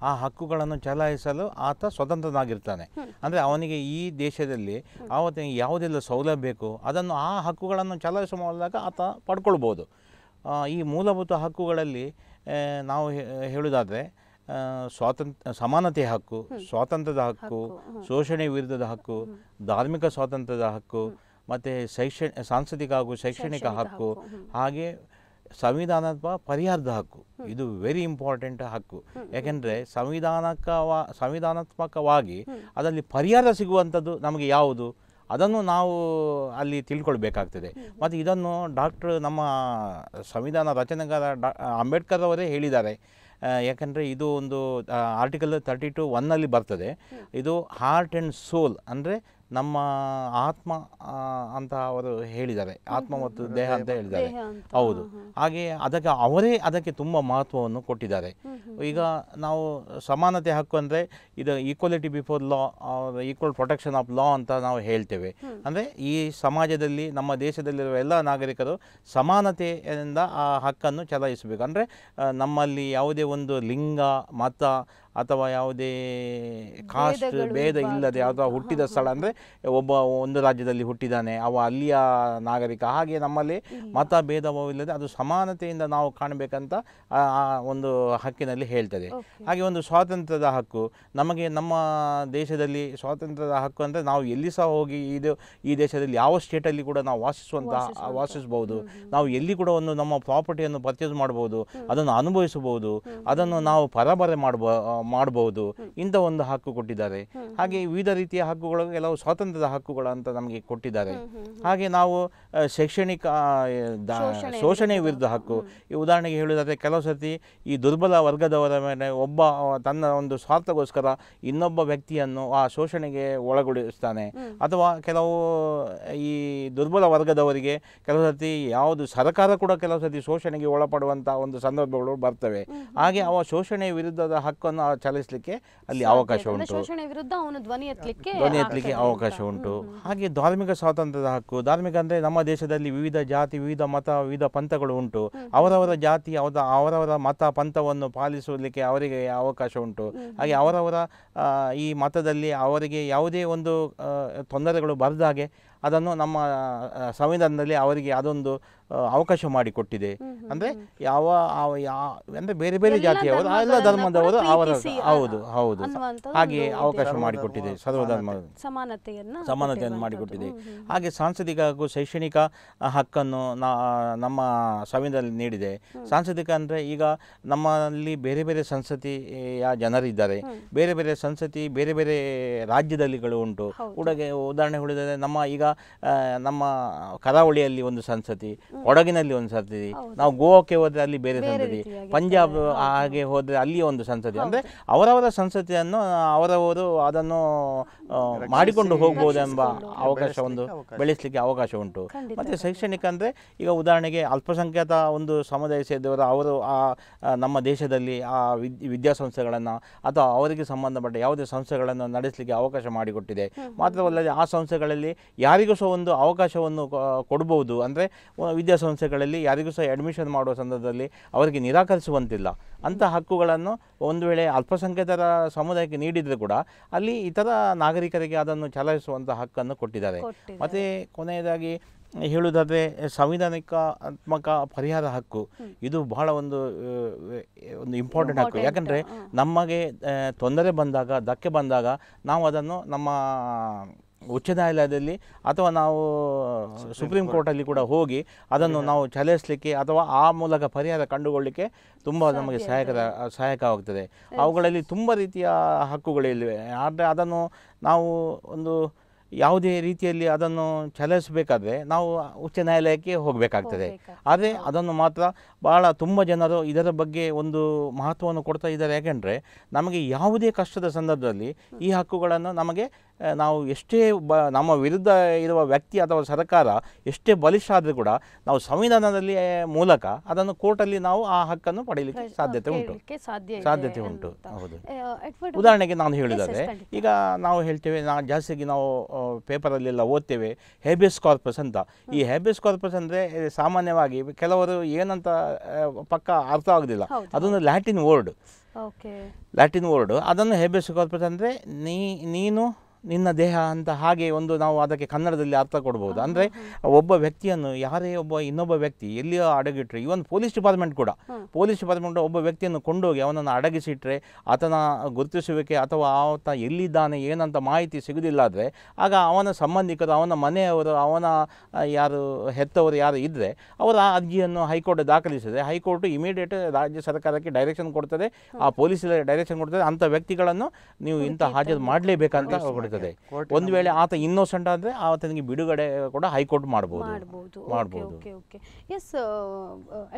ಆ ಹಕ್ಕುಗಳನ್ನು ಚಲಾಯಿಸಲು ಆತ ಸ್ವತಂತ್ರನಾಗಿರ್ತಾನೆ. ಅಂದರೆ ಅವನಿಗೆ ಈ ದೇಶದಲ್ಲಿ ಅವನಿಗೆ ಯಾವುದೆಲ್ಲ ಸೌಲಭ್ಯ ಬೇಕು ಅದನ್ನು ಆ ಹಕ್ಕುಗಳನ್ನು ಚಲಾಯಿಸುವ ಮೂಲಕ ಆತ ಪಡ್ಕೊಳ್ಬೋದು. ಈ ಮೂಲಭೂತ ಹಕ್ಕುಗಳಲ್ಲಿ ನಾವು ಹೇಳುವುದಾದರೆ ಸಮಾನತೆಯ ಹಕ್ಕು, ಸ್ವಾತಂತ್ರ್ಯದ ಹಕ್ಕು, ಶೋಷಣೆ ವಿರುದ್ಧದ ಹಕ್ಕು, ಧಾರ್ಮಿಕ ಸ್ವಾತಂತ್ರ್ಯದ ಹಕ್ಕು, ಮತ್ತು ಸಾಂಸ್ಕೃತಿಕ ಹಾಗೂ ಶೈಕ್ಷಣಿಕ ಹಕ್ಕು, ಹಾಗೆ ಸಂವಿಧಾನಾತ್ಮಕ ಪರಿಹಾರದ ಹಕ್ಕು. ಇದು ವೆರಿ ಇಂಪಾರ್ಟೆಂಟ್ ಹಕ್ಕು. ಯಾಕೆಂದರೆ ಸಂವಿಧಾನಾತ್ಮಕವಾಗಿ ಅದರಲ್ಲಿ ಪರಿಹಾರ ಸಿಗುವಂಥದ್ದು ನಮಗೆ ಯಾವುದು ಅದನ್ನು ನಾವು ಅಲ್ಲಿ ತಿಳ್ಕೊಳ್ಬೇಕಾಗ್ತದೆ. ಮತ್ತು ಇದನ್ನು ನಮ್ಮ ಸಂವಿಧಾನ ರಚನೆಗಾರ ಅಂಬೇಡ್ಕರ್ ಅವರೇ ಹೇಳಿದ್ದಾರೆ. ಯಾಕೆಂದರೆ ಇದು ಒಂದು ಆರ್ಟಿಕಲ್ 32(1)ನಲ್ಲಿ ಬರ್ತದೆ. ಇದು ಹಾರ್ಟ್ ಆ್ಯಂಡ್ ಸೋಲ್, ಅಂದರೆ ನಮ್ಮ ಆತ್ಮ ಅಂತ ಅವರು ಹೇಳಿದ್ದಾರೆ, ಆತ್ಮ ಮತ್ತು ದೇಹ ಅಂತ ಹೇಳಿದ್ದಾರೆ. ಹೌದು, ಹಾಗೆ ಅದಕ್ಕೆ ತುಂಬ ಮಹತ್ವವನ್ನು ಕೊಟ್ಟಿದ್ದಾರೆ. ಈಗ ನಾವು ಸಮಾನತೆ ಹಕ್ಕು ಅಂದರೆ ಇದು equality before law, equal protection of law ಅಂತ ನಾವು ಹೇಳ್ತೇವೆ. ಅಂದರೆ ಈ ಸಮಾಜದಲ್ಲಿ ನಮ್ಮ ದೇಶದಲ್ಲಿರುವ ಎಲ್ಲ ನಾಗರಿಕರು ಸಮಾನತೆಯಿಂದ ಆ ಹಕ್ಕನ್ನು ಚಲಾಯಿಸಬೇಕು. ಅಂದರೆ ನಮ್ಮಲ್ಲಿ ಯಾವುದೇ ಒಂದು ಲಿಂಗ, ಮತ ಅಥವಾ ಯಾವುದೇ ಕಾಸ್ಟ್ ಭೇದ ಇಲ್ಲದೆ ಅಥವಾ ಹುಟ್ಟಿದ ಸ್ಥಳ ಅಂದರೆ ಒಬ್ಬ ಒಂದು ರಾಜ್ಯದಲ್ಲಿ ಹುಟ್ಟಿದಾನೆ ಅವ ಅಲ್ಲಿಯ ನಾಗರಿಕ, ಹಾಗೆ ನಮ್ಮಲ್ಲಿ ಮತ ಭೇದಭಾವವಿಲ್ಲದೆ ಅದು ಸಮಾನತೆಯಿಂದ ನಾವು ಕಾಣಬೇಕಂತ ಒಂದು ಹಕ್ಕಿನಲ್ಲಿ ಹೇಳ್ತದೆ. ಹಾಗೆ ಒಂದು ಸ್ವಾತಂತ್ರ್ಯದ ಹಕ್ಕು ನಮಗೆ, ನಮ್ಮ ದೇಶದಲ್ಲಿ ಸ್ವಾತಂತ್ರ್ಯದ ಹಕ್ಕು ಅಂದರೆ ನಾವು ಎಲ್ಲಿ ಸಹ ಹೋಗಿ ಇದು ಈ ದೇಶದಲ್ಲಿ ಯಾವ ಸ್ಟೇಟಲ್ಲಿ ಕೂಡ ನಾವು ವಾಸಿಸಬಹುದು, ನಾವು ಎಲ್ಲಿ ಕೂಡ ಒಂದು ನಮ್ಮ ಪ್ರಾಪರ್ಟಿಯನ್ನು ಪರ್ಚೇಸ್ ಮಾಡಬಹುದು, ಅದನ್ನು ಅನುಭವಿಸಬಹುದು, ಅದನ್ನು ನಾವು ಪರಬರೆ ಮಾಡಬಹುದು, ಇಂಥ ಒಂದು ಹಕ್ಕು ಕೊಟ್ಟಿದ್ದಾರೆ. ಹಾಗೆ ವಿವಿಧ ರೀತಿಯ ಹಕ್ಕುಗಳು, ಕೆಲವು ಸ್ವಾತಂತ್ರ್ಯದ ಹಕ್ಕುಗಳು ಅಂತ ನಮಗೆ ಕೊಟ್ಟಿದ್ದಾರೆ. ಹಾಗೆ ನಾವು ಶೈಕ್ಷಣಿಕ ಶೋಷಣೆ ವಿರುದ್ಧ ಹಕ್ಕು, ಈ ಉದಾಹರಣೆಗೆ ಹೇಳುವುದಾದರೆ ಕೆಲವು ಸರ್ತಿ ಈ ದುರ್ಬಲ ವರ್ಗದವರ ಮೇಲೆ ಒಬ್ಬ ತನ್ನ ಒಂದು ಸ್ವಾರ್ಥಗೋಸ್ಕರ ಇನ್ನೊಬ್ಬ ವ್ಯಕ್ತಿಯನ್ನು ಆ ಶೋಷಣೆಗೆ ಒಳಗೊಳಿಸ್ತಾನೆ, ಅಥವಾ ಕೆಲವು ಈ ದುರ್ಬಲ ವರ್ಗದವರಿಗೆ ಕೆಲವು ಸರ್ತಿ ಯಾವುದು ಸರ್ಕಾರ ಕೂಡ ಕೆಲವು ಸರ್ತಿ ಶೋಷಣೆಗೆ ಒಳಪಡುವಂಥ ಒಂದು ಸಂದರ್ಭಗಳು ಬರ್ತವೆ. ಹಾಗೆ ಅವ ಶೋಷಣೆ ವಿರುದ್ಧದ ಹಕ್ಕನ್ನು ಚಲಿಸಲಿಕ್ಕೆ ಅಲ್ಲಿ ಅವಕಾಶ ಉಂಟು, ಶೋಷಣೆ ವಿರುದ್ಧ ಅವನು ಧ್ವನಿ ಎತ್ತಲಿಕ್ಕೆ ಅವಕಾಶ ಉಂಟು. ಹಾಗೆ ಧಾರ್ಮಿಕ ಸ್ವಾತಂತ್ರ್ಯದ ಹಕ್ಕು, ಧಾರ್ಮಿಕ ಅಂದರೆ ನಮ್ಮ ದೇಶದಲ್ಲಿ ವಿವಿಧ ಜಾತಿ, ವಿವಿಧ ಮತ, ವಿವಿಧ ಪಂಥಗಳು ಉಂಟು. ಅವರವರ ಜಾತಿ, ಅವರವರ ಮತ ಪಂಥವನ್ನು ಪಾಲಿಸಲಿಕ್ಕೆ ಅವರಿಗೆ ಅವಕಾಶ ಉಂಟು. ಹಾಗೆ ಅವರವರ ಈ ಮತದಲ್ಲಿ ಅವರಿಗೆ ಯಾವುದೇ ಒಂದು ತೊಂದರೆಗಳು ಬರದ ಹಾಗೆ ಅದನ್ನು ನಮ್ಮ ಸಂವಿಧಾನದಲ್ಲಿ ಅವರಿಗೆ ಅದೊಂದು ಅವಕಾಶ ಮಾಡಿಕೊಟ್ಟಿದೆ. ಅಂದರೆ ಅಂದರೆ ಬೇರೆ ಬೇರೆ ಜಾತಿಯವರು, ಎಲ್ಲ ಧರ್ಮದವರು ಅವರ ಹೌದು ಹಾಗೆ ಅವಕಾಶ ಮಾಡಿಕೊಟ್ಟಿದೆ, ಸರ್ವಧರ್ಮ ಸಮಾನತೆಯನ್ನು ಮಾಡಿಕೊಟ್ಟಿದೆ. ಹಾಗೆ ಸಾಂಸ್ಕೃತಿಕ ಹಾಗೂ ಶೈಕ್ಷಣಿಕ ಹಕ್ಕನ್ನು ನಮ್ಮ ಸಂವಿಧಾನ ನೀಡಿದೆ. ಸಾಂಸ್ಕೃತಿಕ ಅಂದರೆ ಈಗ ನಮ್ಮಲ್ಲಿ ಬೇರೆ ಬೇರೆ ಸಂಸ್ಕೃತಿಯ ಜನರಿದ್ದಾರೆ, ಬೇರೆ ಬೇರೆ ಸಂಸ್ಕೃತಿ ಬೇರೆ ಬೇರೆ ರಾಜ್ಯದಲ್ಲಿಗಳು ಉಂಟು. ಉದಾಹರಣೆ ಹೇಳಿದರೆ ನಮ್ಮ ಈಗ ನಮ್ಮ ಕರಾವಳಿಯಲ್ಲಿ ಒಂದು ಸಂಸ್ಕೃತಿ, ಕೊಡಗಿನಲ್ಲಿ ಒಂದು ಸಂಸ್ಕೃತಿ, ನಾವು ಗೋವಾಕ್ಕೆ ಹೋದರೆ ಅಲ್ಲಿ ಬೇರೆ ಸಂಸ್ಕೃತಿ, ಪಂಜಾಬ್ ಹಾಗೆ ಹೋದರೆ ಅಲ್ಲಿ ಒಂದು ಸಂಸ್ಕೃತಿ. ಅಂದರೆ ಅವರವರ ಸಂಸ್ಕೃತಿಯನ್ನು ಅವರವರು ಅದನ್ನು ಮಾಡಿಕೊಂಡು ಹೋಗ್ಬೋದೆಂಬ ಅವಕಾಶ ಒಂದು ಬೆಳೆಸಲಿಕ್ಕೆ ಅವಕಾಶ ಉಂಟು. ಮತ್ತು ಶೈಕ್ಷಣಿಕ ಅಂದರೆ ಈಗ ಉದಾಹರಣೆಗೆ ಅಲ್ಪಸಂಖ್ಯಾತ ಒಂದು ಸಮುದಾಯ ಸೇರಿದವರು ಅವರು ನಮ್ಮ ದೇಶದಲ್ಲಿ ಆ ವಿದ್ಯಾಸಂಸ್ಥೆಗಳನ್ನು ಅಥವಾ ಅವರಿಗೆ ಸಂಬಂಧಪಟ್ಟ ಯಾವುದೇ ಸಂಸ್ಥೆಗಳನ್ನು ನಡೆಸಲಿಕ್ಕೆ ಅವಕಾಶ ಮಾಡಿಕೊಟ್ಟಿದೆ. ಮಾತ್ರವಲ್ಲದೆ ಆ ಸಂಸ್ಥೆಗಳಲ್ಲಿ ಯಾರಿಗೂ ಸಹ ಒಂದು ಅವಕಾಶವನ್ನು ಕೊಡ್ಬೋದು. ಅಂದರೆ ವಿದ್ಯಾಸಂಸ್ಥೆಗಳಲ್ಲಿ ಯಾರಿಗೂ ಸಹ ಅಡ್ಮಿಷನ್ ಮಾಡುವ ಸಂದರ್ಭದಲ್ಲಿ ಅವರಿಗೆ ನಿರಾಕರಿಸುವಂತಿಲ್ಲ. ಅಂಥ ಹಕ್ಕುಗಳನ್ನು ಒಂದು ವೇಳೆ ಅಲ್ಪಸಂಖ್ಯಾತರ ಸಮುದಾಯಕ್ಕೆ ನೀಡಿದರೆ ಕೂಡ ಅಲ್ಲಿ ಇತರ ನಾಗರಿಕರಿಗೆ ಅದನ್ನು ಚಲಾಯಿಸುವಂಥ ಹಕ್ಕನ್ನು ಕೊಟ್ಟಿದ್ದಾರೆ. ಮತ್ತು ಕೊನೆಯದಾಗಿ ಹೇಳುವುದಾದರೆ ಸಂವಿಧಾನಿಕಾತ್ಮಕ ಪರಿಹಾರ ಹಕ್ಕು, ಇದು ಬಹಳ ಒಂದು ಇಂಪಾರ್ಟೆಂಟ್ ಹಕ್ಕು. ಯಾಕಂದರೆ ನಮಗೆ ತೊಂದರೆ ಬಂದಾಗ, ಧಕ್ಕೆ ಬಂದಾಗ ನಾವು ಅದನ್ನು ನಮ್ಮ ಉಚ್ಚ ನ್ಯಾಯಾಲಯದಲ್ಲಿ ಅಥವಾ ನಾವು ಸುಪ್ರೀಂ ಕೋರ್ಟಲ್ಲಿ ಕೂಡ ಹೋಗಿ ಅದನ್ನು ನಾವು ಚಲಾಯಿಸಲಿಕ್ಕೆ ಅಥವಾ ಆ ಮೂಲಕ ಪರಿಹಾರ ಕಂಡುಕೊಳ್ಳಲಿಕ್ಕೆ ತುಂಬ ನಮಗೆ ಸಹಾಯಕವಾಗ್ತದೆ. ಅವುಗಳಲ್ಲಿ ತುಂಬ ರೀತಿಯ ಹಕ್ಕುಗಳಿವೆ. ಆದರೆ ಅದನ್ನು ನಾವು ಒಂದು ಯಾವುದೇ ರೀತಿಯಲ್ಲಿ ಅದನ್ನು ಚಲಾಯಿಸಬೇಕಾದ್ರೆ ನಾವು ಉಚ್ಚ ನ್ಯಾಯಾಲಯಕ್ಕೆ ಹೋಗಬೇಕಾಗ್ತದೆ. ಆದರೆ ಅದನ್ನು ಮಾತ್ರ ಭಾಳ ತುಂಬ ಜನರು ಇದರ ಬಗ್ಗೆ ಒಂದು ಮಹತ್ವವನ್ನು ಕೊಡ್ತಾ ಇದ್ದಾರೆ. ಯಾಕೆಂದರೆ ನಮಗೆ ಯಾವುದೇ ಕಷ್ಟದ ಸಂದರ್ಭದಲ್ಲಿ ಈ ಹಕ್ಕುಗಳನ್ನು ನಮಗೆ ನಾವು ಎಷ್ಟೇ ನಮ್ಮ ವಿರುದ್ಧ ಇರುವ ವ್ಯಕ್ತಿ ಅಥವಾ ಸರ್ಕಾರ ಎಷ್ಟೇ ಬಲಿಷ್ಠ ಆದರೂ ಕೂಡ ನಾವು ಸಂವಿಧಾನದಲ್ಲಿ ಮೂಲಕ ಅದನ್ನು ಕೋರ್ಟಲ್ಲಿ ನಾವು ಆ ಹಕ್ಕನ್ನು ಪಡೆಯಲಿಕ್ಕೆ ಸಾಧ್ಯತೆ ಉಂಟು. ಹೌದು, ಉದಾಹರಣೆಗೆ ನಾನು ಹೇಳಿದರೆ ಈಗ ನಾವು ಹೇಳ್ತೇವೆ, ಜಾಸ್ತಿಯಾಗಿ ನಾವು ಪೇಪರಲ್ಲೆಲ್ಲ ಓದ್ತೇವೆ ಹೇಬಿಯಸ್ ಕಾರ್ಪಸ್ ಅಂತ. ಈ ಹೇಬಿಯಸ್ ಕಾರ್ಪಸ್ ಅಂದರೆ ಸಾಮಾನ್ಯವಾಗಿ ಕೆಲವರು ಏನಂತ ಪಕ್ಕ ಅರ್ಥ ಆಗೋದಿಲ್ಲ, ಅದೊಂದು ಲ್ಯಾಟಿನ್ ವರ್ಡ್. ಅದನ್ನು ಹೇಬಿಯಸ್ ಕಾರ್ಪಸ್ ಅಂದರೆ ನೀನು ನಿನ್ನ ದೇಹ ಅಂತ, ಹಾಗೆ ಒಂದು ನಾವು ಅದಕ್ಕೆ ಕನ್ನಡದಲ್ಲಿ ಅರ್ಥ ಕೊಡ್ಬೋದು. ಅಂದರೆ ಒಬ್ಬ ವ್ಯಕ್ತಿಯನ್ನು ಯಾರೇ ಇನ್ನೊಬ್ಬ ವ್ಯಕ್ತಿ ಎಲ್ಲಿಯೋ ಅಡಗಿಟ್ರೆ, ಇವನ್ ಪೊಲೀಸ್ ಡಿಪಾರ್ಟ್ಮೆಂಟ್ ಒಬ್ಬ ವ್ಯಕ್ತಿಯನ್ನು ಕೊಂಡೋಗಿ ಅವನನ್ನು ಅಡಗಿಸಿಟ್ರೆ ಆತನ ಗುರುತಿಸುವಿಕೆ ಅಥವಾ ಆತ ಎಲ್ಲಿದ್ದಾನೆ ಏನಂತ ಮಾಹಿತಿ ಸಿಗೋದಿಲ್ಲ. ಆದರೆ ಆಗ ಅವನ ಸಂಬಂಧಿಕರು, ಅವನ ಮನೆಯವರು, ಅವನ ಯಾರು ಹೆತ್ತವರು ಯಾರು ಇದ್ದರೆ ಅವರು ಆ ಅರ್ಜಿಯನ್ನು ಹೈಕೋರ್ಟ್ ದಾಖಲಿಸಿದರೆ ಹೈಕೋರ್ಟ್ ಇಮಿಡಿಯೇಟ್ ರಾಜ್ಯ ಸರ್ಕಾರಕ್ಕೆ ಡೈರೆಕ್ಷನ್ ಕೊಡ್ತದೆ, ಆ ಪೊಲೀಸ್ ಡೈರೆಕ್ಷನ್ ಕೊಡ್ತದೆ, ಅಂಥ ವ್ಯಕ್ತಿಗಳನ್ನು ನೀವು ಇಂಥ ಹಾಜರು ಮಾಡಲೇಬೇಕಂತ ಕೊಡುತ್ತದೆ. ಒಂದು ವೇಳೆ ಆತ ಇನ್ನೋಸೆಂಟ್ ಆದ್ರೆ ಆತನಿಗೆ ಬಿಡುಗಡೆ ಕೂಡ ಹೈಕೋರ್ಟ್ ಮಾಡಬಹುದು. ಎಸ್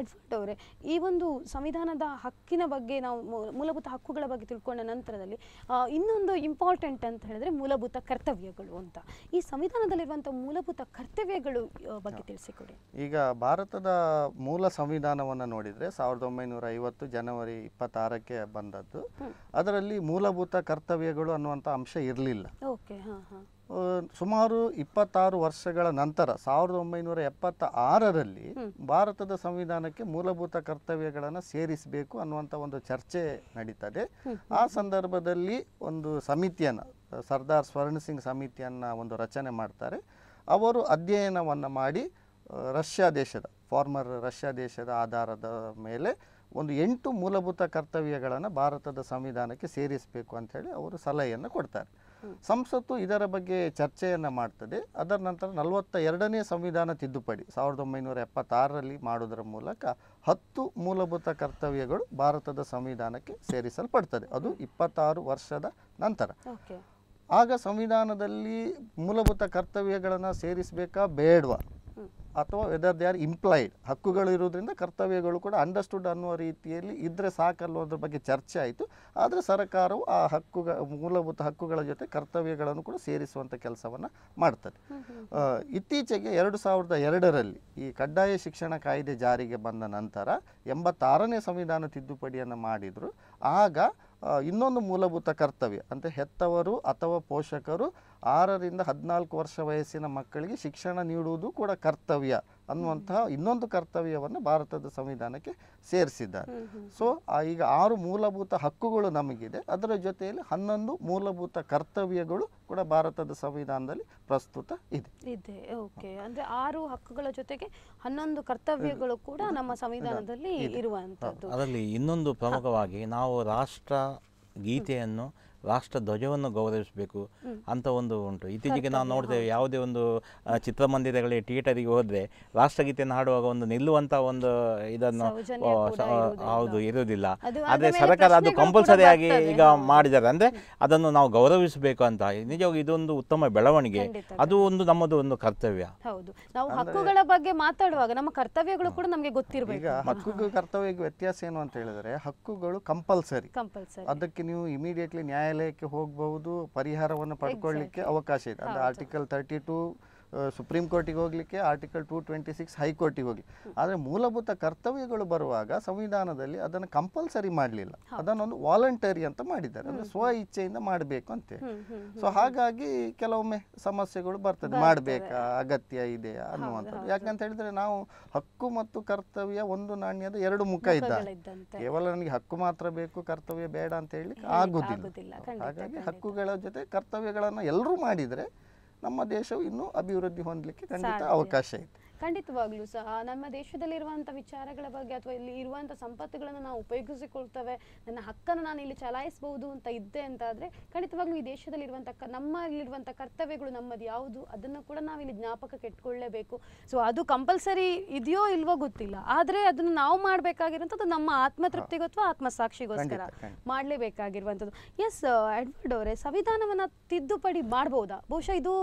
ಎಡ್ವರ್ಡ್ ಅವರೇ, ಈ ಒಂದು ಸಂವಿಧಾನದ ಹಕ್ಕಿನ ಬಗ್ಗೆ ನಾವು ಮೂಲಭೂತ ಹಕ್ಕುಗಳ ಬಗ್ಗೆ ತಿಳ್ಕೊಂಡ ನಂತರದಲ್ಲಿ ಇನ್ನೊಂದು ಇಂಪಾರ್ಟೆಂಟ್ ಅಂತ ಹೇಳಿದ್ರೆ ಮೂಲಭೂತ ಕರ್ತವ್ಯಗಳು ಅಂತ. ಈ ಸಂವಿಧಾನದಲ್ಲಿರುವಂತಹ ಮೂಲಭೂತ ಕರ್ತವ್ಯಗಳು ಬಗ್ಗೆ ತಿಳಿಸಿಕೊಡಿ. ಈಗ ಭಾರತದ ಮೂಲ ಸಂವಿಧಾನವನ್ನು ನೋಡಿದ್ರೆ 1950 ಜನವರಿ 26ಕ್ಕೆ ಬಂದದ್ದು. ಅದರಲ್ಲಿ ಮೂಲಭೂತ ಕರ್ತವ್ಯಗಳು ಅನ್ನುವಂಥ ಅಂಶ ಇರಲಿಲ್ಲ. ಸುಮಾರು 26 ವರ್ಷಗಳ ನಂತರ 1976ರಲ್ಲಿ ಭಾರತದ ಸಂವಿಧಾನಕ್ಕೆ ಮೂಲಭೂತ ಕರ್ತವ್ಯಗಳನ್ನು ಸೇರಿಸಬೇಕು ಅನ್ನುವಂತ ಒಂದು ಚರ್ಚೆ ನಡೀತದೆ. ಆ ಸಂದರ್ಭದಲ್ಲಿ ಒಂದು ಸಮಿತಿಯನ್ನು ಸರ್ದಾರ್ ಸ್ವರ್ಣ ಸಿಂಗ್ ಸಮಿತಿಯನ್ನು ಒಂದು ರಚನೆ ಮಾಡ್ತಾರೆ. ಅವರು ಅಧ್ಯಯನವನ್ನು ಮಾಡಿ ರಷ್ಯಾ ದೇಶದ ಫಾರ್ಮರ್ ರಷ್ಯಾ ದೇಶದ ಆಧಾರದ ಮೇಲೆ ಒಂದು 8 ಮೂಲಭೂತ ಕರ್ತವ್ಯಗಳನ್ನು ಭಾರತದ ಸಂವಿಧಾನಕ್ಕೆ ಸೇರಿಸಬೇಕು ಅಂತ ಹೇಳಿ ಅವರು ಸಲಹೆಯನ್ನು ಕೊಡ್ತಾರೆ. ಸಂಸತ್ತು ಇದರ ಬಗ್ಗೆ ಚರ್ಚೆಯನ್ನು ಮಾಡ್ತದೆ. ಅದರ ನಂತರ 42ನೇ ಸಂವಿಧಾನ ತಿದ್ದುಪಡಿ 1976ರಲ್ಲಿ ಮಾಡೋದರ ಮೂಲಕ 10 ಮೂಲಭೂತ ಕರ್ತವ್ಯಗಳು ಭಾರತದ ಸಂವಿಧಾನಕ್ಕೆ ಸೇರಿಸಲ್ಪಡ್ತದೆ. ಅದು 26 ವರ್ಷದ ನಂತರ. ಆಗ ಸಂವಿಧಾನದಲ್ಲಿ ಮೂಲಭೂತ ಕರ್ತವ್ಯಗಳನ್ನು ಸೇರಿಸಬೇಕಾ ಬೇಡವಾ ಅಥವಾ ವೆದರ್ ದೇ ಆರ್ ಇಂಪ್ಲೈಡ್, ಹಕ್ಕುಗಳು ಇರೋದ್ರಿಂದ ಕರ್ತವ್ಯಗಳು ಕೂಡ ಅಂಡರ್ಸ್ಟುಡ್ ಅನ್ನೋ ರೀತಿಯಲ್ಲಿ ಇದ್ದರೆ ಸಾಕಲ್ಲೋದ್ರ ಬಗ್ಗೆ ಚರ್ಚೆ ಆಯಿತು. ಆದರೆ ಸರ್ಕಾರವು ಆ ಮೂಲಭೂತ ಹಕ್ಕುಗಳ ಜೊತೆ ಕರ್ತವ್ಯಗಳನ್ನು ಕೂಡ ಸೇರಿಸುವಂಥ ಕೆಲಸವನ್ನು ಮಾಡ್ತದೆ. ಇತ್ತೀಚೆಗೆ 2002ರಲ್ಲಿ ಈ ಕಡ್ಡಾಯ ಶಿಕ್ಷಣ ಕಾಯ್ದೆ ಜಾರಿಗೆ ಬಂದ ನಂತರ 86ನೇ ಸಂವಿಧಾನ ತಿದ್ದುಪಡಿಯನ್ನು ಮಾಡಿದರು. ಆಗ ಇನ್ನೊಂದು ಮೂಲಭೂತ ಕರ್ತವ್ಯ ಅಂತ ಹೆತ್ತವರು ಅಥವಾ ಪೋಷಕರು 6 ರಿಂದ 14 ವರ್ಷ ವಯಸ್ಸಿನ ಮಕ್ಕಳಿಗೆ ಶಿಕ್ಷಣ ನೀಡುವುದು ಕೂಡ ಕರ್ತವ್ಯ ಅನ್ನುವಂತಹ ಇನ್ನೊಂದು ಕರ್ತವ್ಯವನ್ನು ಭಾರತದ ಸಂವಿಧಾನಕ್ಕೆ ಸೇರಿಸಿದ್ದಾರೆ. ಸೊ ಈಗ 6 ಮೂಲಭೂತ ಹಕ್ಕುಗಳು ನಮಗಿದೆ, ಅದರ ಜೊತೆಯಲ್ಲಿ 11 ಮೂಲಭೂತ ಕರ್ತವ್ಯಗಳು ಕೂಡ ಭಾರತದ ಸಂವಿಧಾನದಲ್ಲಿ ಪ್ರಸ್ತುತ ಇದೆ. ಓಕೆ, ಅಂದರೆ 6 ಹಕ್ಕುಗಳ ಜೊತೆಗೆ 11 ಕರ್ತವ್ಯಗಳು ಕೂಡ ನಮ್ಮ ಸಂವಿಧಾನದಲ್ಲಿ ಇರುವಂಥದ್ದು. ಅದರಲ್ಲಿ ಇನ್ನೊಂದು ಪ್ರಮುಖವಾಗಿ ನಾವು ರಾಷ್ಟ್ರ ಗೀತೆಯನ್ನು, ರಾಷ್ಟ್ರ ಧ್ವಜವನ್ನು ಗೌರವಿಸಬೇಕು ಅಂತ ಒಂದು ಉಂಟು. ಇತ್ತೀಚೆಗೆ ನಾವು ನೋಡ್ತೇವೆ, ಯಾವುದೇ ಒಂದು ಚಿತ್ರಮಂದಿರಗಳೇ ಥಿಯೇಟರಿಗೆ ಹೋದರೆ ರಾಷ್ಟ್ರಗೀತೆಯನ್ನು ಹಾಡುವಾಗ ಒಂದು ನಿಲ್ಲುವಂಥ ಒಂದು ಇದನ್ನು ಹೌದು ಇರೋದಿಲ್ಲ. ಆದರೆ ಸರ್ಕಾರ ಅದು ಕಂಪಲ್ಸರಿ ಆಗಿ ಈಗ ಮಾಡಿದ್ದಾರೆ. ಅಂದರೆ ಅದನ್ನು ನಾವು ಗೌರವಿಸಬೇಕು ಅಂತ. ನಿಜವಾಗಿ ಇದೊಂದು ಉತ್ತಮ ಬೆಳವಣಿಗೆ, ಅದು ಒಂದು ನಮ್ಮದು ಒಂದು ಕರ್ತವ್ಯ. ಹೌದು, ನಾವು ಹಕ್ಕುಗಳ ಬಗ್ಗೆ ಮಾತಾಡುವಾಗ ನಮ್ಮ ಕರ್ತವ್ಯಗಳು ಕೂಡ ನಮಗೆ ಗೊತ್ತಿರಬೇಕು. ಈಗ ಹಕ್ಕುಗಳ ಕರ್ತವ್ಯಕ್ಕೆ ವ್ಯತ್ಯಾಸ ಏನು ಅಂತ ಹೇಳಿದರೆ, ಹಕ್ಕುಗಳು ಕಂಪಲ್ಸರಿ, ಅದಕ್ಕೆ ನೀವು ಇಮಿಡಿಯೇಟ್ಲಿ ನ್ಯಾಯ ನ್ಯಾಯಾಲಯಕ್ಕೆ ಹೋಗಬಹುದು, ಪರಿಹಾರವನ್ನು ಪಡ್ಕೊಳ್ಳಿಕ್ಕೆ ಅವಕಾಶ ಇದೆ. ಅಂದರೆ ಆರ್ಟಿಕಲ್ 32 ಸುಪ್ರೀಂ ಕೋರ್ಟಿಗೆ ಹೋಗಲಿಕ್ಕೆ, ಆರ್ಟಿಕಲ್ 226 ಹೈಕೋರ್ಟಿಗೆ ಹೋಗಿ. ಆದರೆ ಮೂಲಭೂತ ಕರ್ತವ್ಯಗಳು ಬರುವಾಗ ಸಂವಿಧಾನದಲ್ಲಿ ಅದನ್ನು ಕಂಪಲ್ಸರಿ ಮಾಡಲಿಲ್ಲ, ಅದನ್ನೊಂದು ವಾಲಂಟರಿ ಅಂತ ಮಾಡಿದ್ದಾರೆ. ಅಂದರೆ ಸ್ವ ಇಚ್ಛೆಯಿಂದ ಮಾಡಬೇಕು ಅಂತೆ. ಸೊ ಹಾಗಾಗಿ ಕೆಲವೊಮ್ಮೆ ಸಮಸ್ಯೆಗಳು ಬರ್ತದೆ, ಮಾಡಬೇಕಾ, ಅಗತ್ಯ ಇದೆಯಾ ಅನ್ನುವಂಥದ್ದು. ಯಾಕಂತ ಹೇಳಿದರೆ ನಾವು ಹಕ್ಕು ಮತ್ತು ಕರ್ತವ್ಯ ಒಂದು ನಾಣ್ಯದ 2 ಮುಖ ಇದ್ದಾರೆ. ಕೇವಲ ನನಗೆ ಹಕ್ಕು ಮಾತ್ರ ಬೇಕು, ಕರ್ತವ್ಯ ಬೇಡ ಅಂತ ಹೇಳಲಿಕ್ಕೆ ಆಗುವುದಿಲ್ಲ. ಹಾಗಾಗಿ ಹಕ್ಕುಗಳ ಜೊತೆ ಕರ್ತವ್ಯಗಳನ್ನು ಎಲ್ಲರೂ ಮಾಡಿದರೆ ನಮ್ಮ ದೇಶವು ಇನ್ನೂ ಅಭಿವೃದ್ಧಿ ಹೊಂದಲಿಕ್ಕೆ ಖಂಡಿತ ಅವಕಾಶ ಇದೆ. ಖಂಡಿತವಾಗ್ಲೂ ಸಹ ನಮ್ಮ ದೇಶದಲ್ಲಿರುವಂಥ ವಿಚಾರಗಳ ಬಗ್ಗೆ ಅಥವಾ ಇಲ್ಲಿ ಇರುವಂಥ ಸಂಪತ್ತುಗಳನ್ನು ನಾವು ಉಪಯೋಗಿಸಿಕೊಳ್ತೇವೆ, ನನ್ನ ಹಕ್ಕನ್ನು ನಾನು ಇಲ್ಲಿ ಚಲಾಯಿಸಬಹುದು ಅಂತ ಇದ್ದೆ ಅಂತ ಆದರೆ ಖಂಡಿತವಾಗ್ಲೂ ಈ ದೇಶದಲ್ಲಿರುವಂಥ ನಮ್ಮಲ್ಲಿರುವಂಥ ಕರ್ತವ್ಯಗಳು ನಮ್ಮದು ಯಾವುದು ಅದನ್ನು ಕೂಡ ನಾವಿಲ್ಲಿ ಜ್ಞಾಪಕಕ್ಕೆ ಇಟ್ಕೊಳ್ಳೇಬೇಕು. ಸೊ ಅದು ಕಂಪಲ್ಸರಿ ಇದೆಯೋ ಇಲ್ವೋ ಗೊತ್ತಿಲ್ಲ, ಆದರೆ ಅದನ್ನು ನಾವು ಮಾಡಬೇಕಾಗಿರುವಂಥದ್ದು ನಮ್ಮ ಆತ್ಮತೃಪ್ತಿಗೋ ಅಥವಾ ಆತ್ಮಸಾಕ್ಷಿಗೋಸ್ಕರ ಮಾಡಲೇಬೇಕಾಗಿರುವಂಥದ್ದು. ಎಸ್ ಎಡ್ವರ್ಡ್ ಅವರೇ, ಸಂವಿಧಾನವನ್ನು ತಿದ್ದುಪಡಿ ಮಾಡ್ಬೋದಾ? ಬಹುಶಃ ಇದು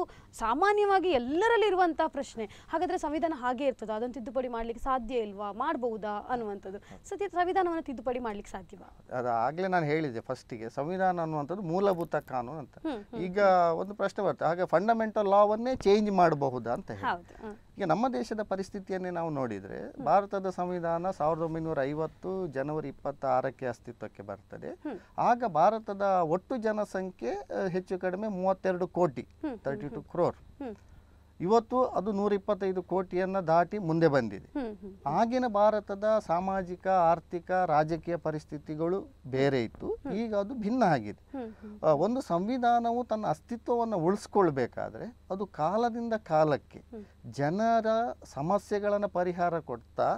ಸಾಮಾನ್ಯವಾಗಿ ಎಲ್ಲರಲ್ಲಿರುವಂಥ ಪ್ರಶ್ನೆ. ಹಾಗಾದರೆ ಸಂವಿಧಾನ ಹಾಗೆ ಇರ್ತದೆ, ಅದನ್ನು ತಿದ್ದುಪಡಿ ಮಾಡ್ಲಿಕ್ಕೆ ಸಾಧ್ಯ ಇಲ್ವಾ, ಮಾಡಬಹುದಾ ಅನ್ನುವಂಥದ್ದು. ಸದ್ಯ ಸಂವಿಧಾನವನ್ನು ತಿದ್ದುಪಡಿ ಮಾಡ್ಲಿಕ್ಕೆ ಸಾಧ್ಯವಾ? ಅದು ಆಗ್ಲೇ ನಾನು ಹೇಳಿದೆ, ಫಸ್ಟಿಗೆ ಸಂವಿಧಾನ ಅನ್ನುವಂಥದ್ದು ಮೂಲಭೂತ ಕಾನೂನು ಅಂತ. ಈಗ ಒಂದು ಪ್ರಶ್ನೆ ಬರ್ತದೆ, ಹಾಗೆ ಫಂಡಮೆಂಟಲ್ ಲಾವನ್ನೇ ಚೇಂಜ್ ಮಾಡಬಹುದಾ ಅಂತ ಹೇಳಿ. ಈಗ ನಮ್ಮ ದೇಶದ ಪರಿಸ್ಥಿತಿಯನ್ನೇ ನಾವು ನೋಡಿದರೆ, ಭಾರತದ ಸಂವಿಧಾನ 1950 ಜನವರಿ 26ಕ್ಕೆ ಅಸ್ತಿತ್ವಕ್ಕೆ ಬರ್ತದೆ. ಆಗ ಭಾರತದ ಒಟ್ಟು ಜನಸಂಖ್ಯೆ ಹೆಚ್ಚು ಕಡಿಮೆ 32 ಕೋಟಿ, 32 ಕ್ರೋರ್. ಇವತ್ತು ಅದು 125 ಕೋಟಿಯನ್ನು ದಾಟಿ ಮುಂದೆ ಬಂದಿದೆ. ಆಗಿನ ಭಾರತದ ಸಾಮಾಜಿಕ, ಆರ್ಥಿಕ, ರಾಜಕೀಯ ಪರಿಸ್ಥಿತಿಗಳು ಬೇರೆ ಇತ್ತು, ಈಗ ಅದು ಭಿನ್ನ ಆಗಿದೆ. ಒಂದು ಸಂವಿಧಾನವು ತನ್ನ ಅಸ್ತಿತ್ವವನ್ನು ಉಳಿಸ್ಕೊಳ್ಬೇಕಾದ್ರೆ ಅದು ಕಾಲದಿಂದ ಕಾಲಕ್ಕೆ ಜನರ ಸಮಸ್ಯೆಗಳನ್ನು ಪರಿಹಾರ ಕೊಡ್ತಾ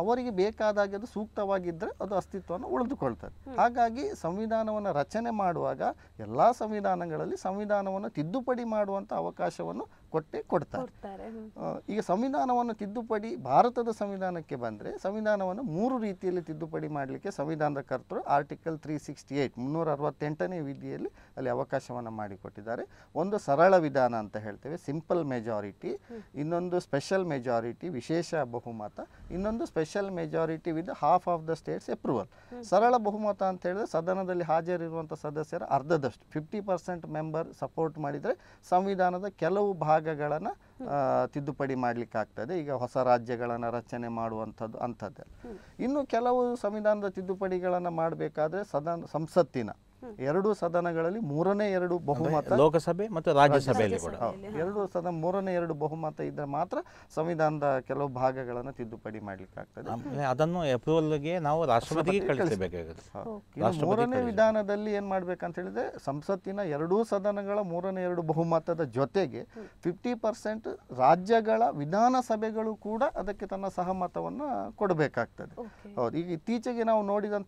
ಅವರಿಗೆ ಬೇಕಾದಾಗೆ ಅದು ಸೂಕ್ತವಾಗಿದ್ದರೆ ಅದು ಅಸ್ತಿತ್ವವನ್ನು ಉಳಿದುಕೊಳ್ತದೆ. ಹಾಗಾಗಿ ಸಂವಿಧಾನವನ್ನು ರಚನೆ ಮಾಡುವಾಗ ಎಲ್ಲ ಸಂವಿಧಾನಗಳಲ್ಲಿ ಸಂವಿಧಾನವನ್ನು ತಿದ್ದುಪಡಿ ಮಾಡುವಂಥ ಅವಕಾಶವನ್ನು ಕೊಡ್ತಾರೆ. ಈಗ ಸಂವಿಧಾನವನ್ನು ತಿದ್ದುಪಡಿ ಭಾರತದ ಸಂವಿಧಾನಕ್ಕೆ ಬಂದರೆ, ಸಂವಿಧಾನವನ್ನು 3 ರೀತಿಯಲ್ಲಿ ತಿದ್ದುಪಡಿ ಮಾಡಲಿಕ್ಕೆ ಸಂವಿಧಾನದ ಕರ್ತರು ಆರ್ಟಿಕಲ್ 368, 368ನೇ ವಿಧಿಯಲ್ಲಿ ಅಲ್ಲಿ ಅವಕಾಶವನ್ನು ಮಾಡಿಕೊಟ್ಟಿದ್ದಾರೆ. ಒಂದು ಸರಳ ವಿಧಾನ ಅಂತ ಹೇಳ್ತೇವೆ, ಸಿಂಪಲ್ ಮೆಜಾರಿಟಿ. ಇನ್ನೊಂದು ಸ್ಪೆಷಲ್ ಮೆಜಾರಿಟಿ, ವಿಶೇಷ ಬಹುಮತ. ಇನ್ನೊಂದು special majority with half of the states approval. ಸರಳ ಬಹುಮತ ಅಂತ ಹೇಳಿದ್ರೆ ಸದನದಲ್ಲಿ ಹಾಜರಿರುವಂಥ ಸದಸ್ಯರ ಅರ್ಧದಷ್ಟು, 50% ಮೆಂಬರ್ ಸಪೋರ್ಟ್ ಮಾಡಿದರೆ ಸಂವಿಧಾನದ ಕೆಲವು ಭಾಗಗಳನ್ನು ತಿದ್ದುಪಡಿ ಮಾಡಲಿಕ್ಕೆ ಆಗ್ತದೆ. ಈಗ ಹೊಸ ರಾಜ್ಯಗಳನ್ನು ರಚನೆ ಮಾಡುವಂಥದ್ದು ಅಂಥದ್ದು. ಇನ್ನು ಕೆಲವು ಸಂವಿಧಾನದ ತಿದ್ದುಪಡಿಗಳನ್ನು ಮಾಡಬೇಕಾದ್ರೆ ಸಂಸತ್ತಿನ ಎರಡು ಸದನಗಳಲ್ಲಿ ಮೂರನೇ ಎರಡು ಬಹುಮತ ಲೋಕಸಭೆ ಮತ್ತು ರಾಜ್ಯಸಭೆಯಲ್ಲಿ ಕೂಡ ಎರಡು ಸದನ ಮೂರನೇ ಎರಡು ಬಹುಮತ ಇದ್ದರೆ ಮಾತ್ರ ಸಂವಿಧಾನದ ಕೆಲವು ಭಾಗಗಳನ್ನು ತಿದ್ದುಪಡಿ ಮಾಡಲಿಕ್ಕೆ ಆಗ್ತದೆ. ಅದನ್ನು ಅಪ್ರೂವಲ್ಗೆ ನಾವು ರಾಷ್ಟ್ರಪತಿಗೆ ಕಳಿಸಬೇಕಾಗುತ್ತೆ. ಮೂರನೇ ವಿಧಾನದಲ್ಲಿ ಏನು ಮಾಡಬೇಕಂತ ಹೇಳಿದ್ರೆ ಸಂಸತ್ತಿನ ಎರಡೂ ಸದನಗಳ ಮೂರನೇ ಎರಡು ಬಹುಮತದ ಜೊತೆಗೆ 50% ರಾಜ್ಯಗಳ ವಿಧಾನಸಭೆಗಳು ಕೂಡ ಅದಕ್ಕೆ ತನ್ನ ಸಹಮತವನ್ನು ಕೊಡಬೇಕಾಗ್ತದೆ. ಹೌದು, ಈಗ ಇತ್ತೀಚೆಗೆ ನಾವು ನೋಡಿದಂಥ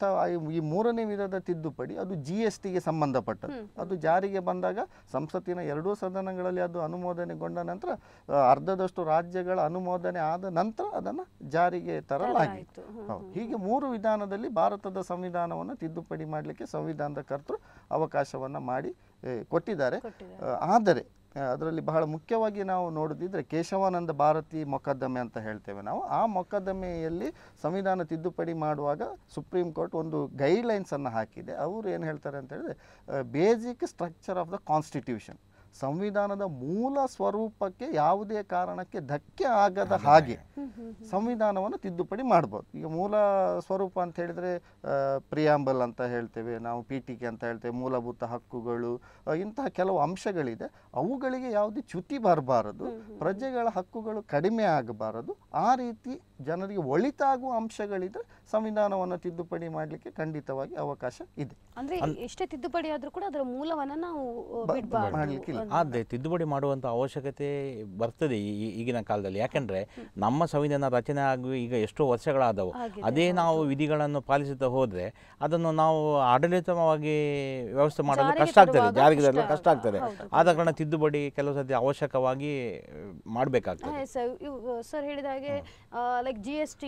ಈ ಮೂರನೇ ವಿಧದ ತಿದ್ದುಪಡಿ ಅದು GST ಸಂಬಂಧಪಟ್ಟದ್ದು. ಅದು ಜಾರಿಗೆ ಬಂದಾಗ ಸಂಸತ್ತಿನ ಎರಡೂ ಸದನಗಳಲ್ಲಿ ಅದು ಅನುಮೋದನೆಗೊಂಡ ನಂತರ ಅರ್ಧದಷ್ಟು ರಾಜ್ಯಗಳ ಅನುಮೋದನೆ ಆದ ನಂತರ ಅದನ್ನು ಜಾರಿಗೆ ತರಲಾಗಿತ್ತು. ಹೀಗೆ ಮೂರು ವಿಧಾನದಲ್ಲಿ ಭಾರತದ ಸಂವಿಧಾನವನ್ನು ತಿದ್ದುಪಡಿ ಮಾಡಲಿಕ್ಕೆ ಸಂವಿಧಾನದ ಕರ್ತೃ ಅವಕಾಶವನ್ನು ಮಾಡಿ ಕೊಟ್ಟಿದ್ದಾರೆ. ಆದರೆ ಅದರಲ್ಲಿ ಬಹಳ ಮುಖ್ಯವಾಗಿ ನಾವು ನೋಡೋದಿದ್ರೆ ಕೇಶವಾನಂದ ಭಾರತಿ ಮೊಕದ್ದಮೆ ಅಂತ ಹೇಳ್ತೇವೆ ನಾವು. ಆ ಮೊಕದ್ದಮೆಯಲ್ಲಿ ಸಂವಿಧಾನ ತಿದ್ದುಪಡಿ ಮಾಡುವಾಗ ಸುಪ್ರೀಂ ಕೋರ್ಟ್ ಒಂದು ಗೈಡ್ಲೈನ್ಸನ್ನು ಹಾಕಿದೆ. ಅವರು ಏನು ಹೇಳ್ತಾರೆ ಅಂತ ಹೇಳಿದ್ರೆ basic structure of the constitution, ಸಂವಿಧಾನದ ಮೂಲ ಸ್ವರೂಪಕ್ಕೆ ಯಾವುದೇ ಕಾರಣಕ್ಕೆ ಧಕ್ಕೆ ಆಗದ ಹಾಗೆ ಸಂವಿಧಾನವನ್ನು ತಿದ್ದುಪಡಿ ಮಾಡ್ಬೋದು. ಈಗ ಮೂಲ ಸ್ವರೂಪ ಅಂತ ಹೇಳಿದರೆ ಪ್ರಿಯಾಂಬಲ್ ಅಂತ ಹೇಳ್ತೇವೆ ನಾವು, ಪೀಠಿಕೆ ಅಂತ ಹೇಳ್ತೇವೆ, ಮೂಲಭೂತ ಹಕ್ಕುಗಳು, ಇಂತಹ ಕೆಲವು ಅಂಶಗಳಿದೆ. ಅವುಗಳಿಗೆ ಯಾವುದೇ ಚ್ಯುತಿ ಬರಬಾರದು, ಪ್ರಜೆಗಳ ಹಕ್ಕುಗಳು ಕಡಿಮೆ ಆಗಬಾರದು. ಆ ರೀತಿ ಜನರಿಗೆ ಒಳಿತಾಗುವ ಅಂಶಗಳಿದ್ರೆ ಸಂವಿಧಾನವನ್ನು ತಿದ್ದುಪಡಿ ಮಾಡಲಿಕ್ಕೆ ಖಂಡಿತವಾಗಿ ಅವಕಾಶ ಇದೆ. ಅಂದರೆ ಎಷ್ಟೇ ತಿದ್ದುಪಡಿ ಆದರೂ ಕೂಡ ಅದರ ಮೂಲವನ್ನು ನಾವು ಮಾಡಲಿಕ್ಕಿಲ್ಲ. ಆದರೆ ತಿದ್ದುಪಡಿ ಮಾಡುವಂಥ ಅವಶ್ಯಕತೆ ಬರ್ತದೆ ಈಗಿನ ಕಾಲದಲ್ಲಿ. ಯಾಕೆಂದರೆ ನಮ್ಮ ಸಂವಿಧಾನ ರಚನೆ ಆಗಿ ಈಗ ಎಷ್ಟೋ ವರ್ಷಗಳಾದವು. ಅದೇ ನಾವು ವಿಧಿಗಳನ್ನು ಪಾಲಿಸುತ್ತಾ ಹೋದರೆ ಅದನ್ನು ನಾವು ಆಡಳಿತವಾಗಿ ವ್ಯವಸ್ಥೆ ಮಾಡಲು ಕಷ್ಟ ಆಗ್ತದೆ, ಜಾರಿಗೆ ತರಲು ಕಷ್ಟ ಆಗ್ತದೆ. ಆದ ಕಾರಣ ತಿದ್ದುಪಡಿ ಕೆಲವು ಸತಿ ಅವಶ್ಯಕವಾಗಿ ಮಾಡಬೇಕಾಗ್ತದೆ. ಸರ್ ಹೇಳಿದ ಹಾಗೆ ಲೈಕ್ GST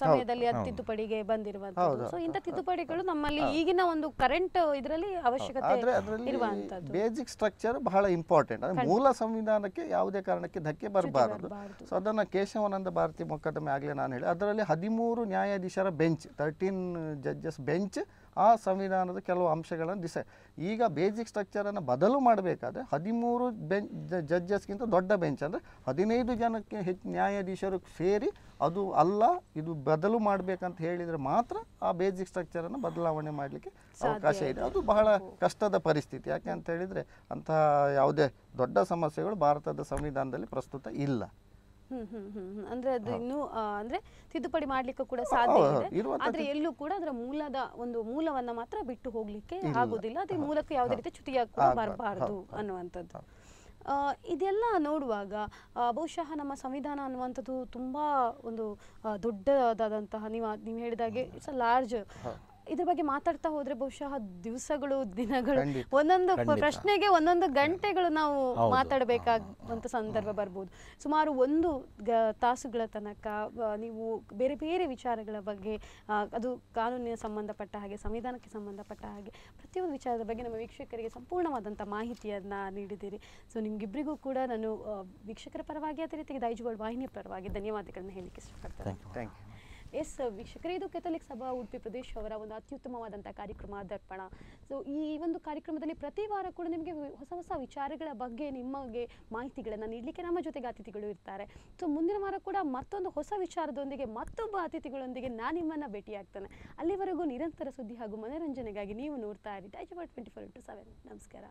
ಸಮಯದಲ್ಲಿ ಅದು ತಿದ್ದುಪಡಿಗೆ ಬಂದಿರುವಂಥದ್ದು. ಸೊ ಇಂಥ ತಿದ್ದುಪಡಿಗಳು ನಮ್ಮಲ್ಲಿ ಈಗಿನ ಒಂದು ಕರೆಂಟ್ ಇದರಲ್ಲಿ ಅವಶ್ಯಕತೆ ಇರುವಂಥದ್ದು. ಬೇಸಿಕ್ ಸ್ಟ್ರಕ್ಚರ್ ಬಹಳ ಇಂಪಾರ್ಟೆಂಟ್. ಅಂದರೆ ಮೂಲ ಸಂವಿಧಾನಕ್ಕೆ ಯಾವುದೇ ಕಾರಣಕ್ಕೆ ಧಕ್ಕೆ ಬರಬಾರದು. ಸೊ ಅದನ್ನು ಕೇಶವಾನಂದ ಭಾರತಿ ಮೊಕದ್ದಮೆ ಆಗಲೇ ನಾನು ಹೇಳಿ, ಅದರಲ್ಲಿ 13 ನ್ಯಾಯಾಧೀಶರ ಬೆಂಚ್, 13 ಜಡ್ಜಸ್ ಬೆಂಚ್ ಆ ಸಂವಿಧಾನದ ಕೆಲವು ಅಂಶಗಳನ್ನು ಡಿಸೈಡ್. ಈಗ ಬೇಸಿಕ್ ಸ್ಟ್ರಕ್ಚರನ್ನು ಬದಲು ಮಾಡಬೇಕಾದ್ರೆ 13 ಬೆಂಚ್ ಜಡ್ಜಸ್ಗಿಂತ ದೊಡ್ಡ ಬೆಂಚ್, ಅಂದರೆ 15 ಜನಕ್ಕೆ ಹೆಚ್ಚು ನ್ಯಾಯಾಧೀಶರು ಸೇರಿ ಅದು ಅಲ್ಲ ಇದು ಬದಲು ಮಾಡಬೇಕಂತ ಹೇಳಿದರೆ ಮಾತ್ರ ಆ ಬೇಸಿಕ್ ಸ್ಟ್ರಕ್ಚರನ್ನು ಬದಲಾವಣೆ ಮಾಡಲಿಕ್ಕೆ ಅವಕಾಶ ಇದೆ. ಅದು ಬಹಳ ಕಷ್ಟದ ಪರಿಸ್ಥಿತಿ. ಯಾಕೆ ಅಂತ ಹೇಳಿದರೆ ಅಂತಹ ಯಾವುದೇ ದೊಡ್ಡ ಸಮಸ್ಯೆಗಳು ಭಾರತದ ಸಂವಿಧಾನದಲ್ಲಿ ಪ್ರಸ್ತುತ ಇಲ್ಲ. ಅಂದ್ರೆ ಅದು ಇನ್ನು ಅಂದ್ರೆ ತಿದ್ದುಪಡಿ ಮಾಡ್ಲಿಕ್ಕೆ ಕೂಡ ಸಾಧ್ಯ ಇದೆ. ಆದ್ರೆ ಎಲ್ಲೂ ಕೂಡ ಅದರ ಮೂಲದ ಒಂದು ಮೂಲವನ್ನ ಮಾತ್ರ ಬಿಟ್ಟು ಹೋಗ್ಲಿಕ್ಕೆ ಆಗುದಿಲ್ಲ. ಅದೇ ಮೂಲಕ್ಕೆ ಯಾವುದೇ ರೀತಿ ಚ್ಯುತಿಯಾಗಿ ಕೂಡ ಬರಬಾರದು ಅನ್ನುವಂಥದ್ದು. ಇದೆಲ್ಲ ನೋಡುವಾಗ ಬಹುಶಃ ನಮ್ಮ ಸಂವಿಧಾನ ಅನ್ನುವಂಥದ್ದು ತುಂಬಾ ಒಂದು ದೊಡ್ಡದಾದಂತಹ, ನೀವು ಹೇಳಿದಾಗೆ ಇಟ್ಸ್ ಅ ಲಾರ್ಜ್. ಇದ್ರ ಬಗ್ಗೆ ಮಾತಾಡ್ತಾ ಹೋದ್ರೆ ಬಹುಶಃ ದಿವಸಗಳು, ದಿನಗಳು, ಒಂದೊಂದು ಪ್ರಶ್ನೆಗೆ ಒಂದೊಂದು ಗಂಟೆಗಳು ನಾವು ಮಾತಾಡಬೇಕಾಗುವಂತ ಸಂದರ್ಭ ಬರ್ಬೋದು. ಸುಮಾರು 1 ತಾಸುಗಳ ತನಕ ನೀವು ಬೇರೆ ಬೇರೆ ವಿಚಾರಗಳ ಬಗ್ಗೆ, ಅದು ಕಾನೂನಿನ ಸಂಬಂಧಪಟ್ಟ ಹಾಗೆ, ಸಂವಿಧಾನಕ್ಕೆ ಸಂಬಂಧಪಟ್ಟ ಹಾಗೆ ಪ್ರತಿಯೊಂದು ವಿಚಾರದ ಬಗ್ಗೆ ನಮ್ಮ ವೀಕ್ಷಕರಿಗೆ ಸಂಪೂರ್ಣವಾದಂಥ ಮಾಹಿತಿಯನ್ನ ನೀಡಿದ್ದೀರಿ. ಸೊ ನಿಮ್ಗಿಬ್ಬರಿಗೂ ಕೂಡ ನಾನು ವೀಕ್ಷಕರ ಪರವಾಗಿ, ಅದೇ ರೀತಿ ದೈಜುಗಳ ವಾಹಿನಿಯ ಪರವಾಗಿ ಧನ್ಯವಾದಗಳನ್ನ ಹೇಳಲಿಕ್ಕೆ ಇಷ್ಟಪಡ್ತೇನೆ. ಎಸ್ ವೀಕ್ಷಕರೇ, ಇದು ಕೆಥಲಿಕ್ ಸಭಾ ಉಡುಪಿ ಪ್ರದೇಶ ಅವರ ಒಂದು ಅತ್ಯುತ್ತಮವಾದಂಥ ಕಾರ್ಯಕ್ರಮ ದರ್ಪಣ. ಸೊ ಈ ಒಂದು ಕಾರ್ಯಕ್ರಮದಲ್ಲಿ ಪ್ರತಿ ವಾರ ಕೂಡ ನಿಮಗೆ ಹೊಸ ಹೊಸ ವಿಚಾರಗಳ ಬಗ್ಗೆ ನಿಮಗೆ ಮಾಹಿತಿಗಳನ್ನು ನೀಡಲಿಕ್ಕೆ ನಮ್ಮ ಜೊತೆಗೆ ಅತಿಥಿಗಳು ಇರ್ತಾರೆ. ಸೊ ಮುಂದಿನ ವಾರ ಕೂಡ ಮತ್ತೊಂದು ಹೊಸ ವಿಚಾರದೊಂದಿಗೆ, ಮತ್ತೊಬ್ಬ ಅತಿಥಿಗಳೊಂದಿಗೆ ನಾನು ನಿಮ್ಮನ್ನು ಭೇಟಿಯಾಗ್ತೇನೆ. ಅಲ್ಲಿವರೆಗೂ ನಿರಂತರ ಸುದ್ದಿ ಹಾಗೂ ಮನೋರಂಜನೆಗಾಗಿ ನೀವು ನೋಡ್ತಾ ಇರಿ ಡೈಜುಗಳ 24/7. ನಮಸ್ಕಾರ.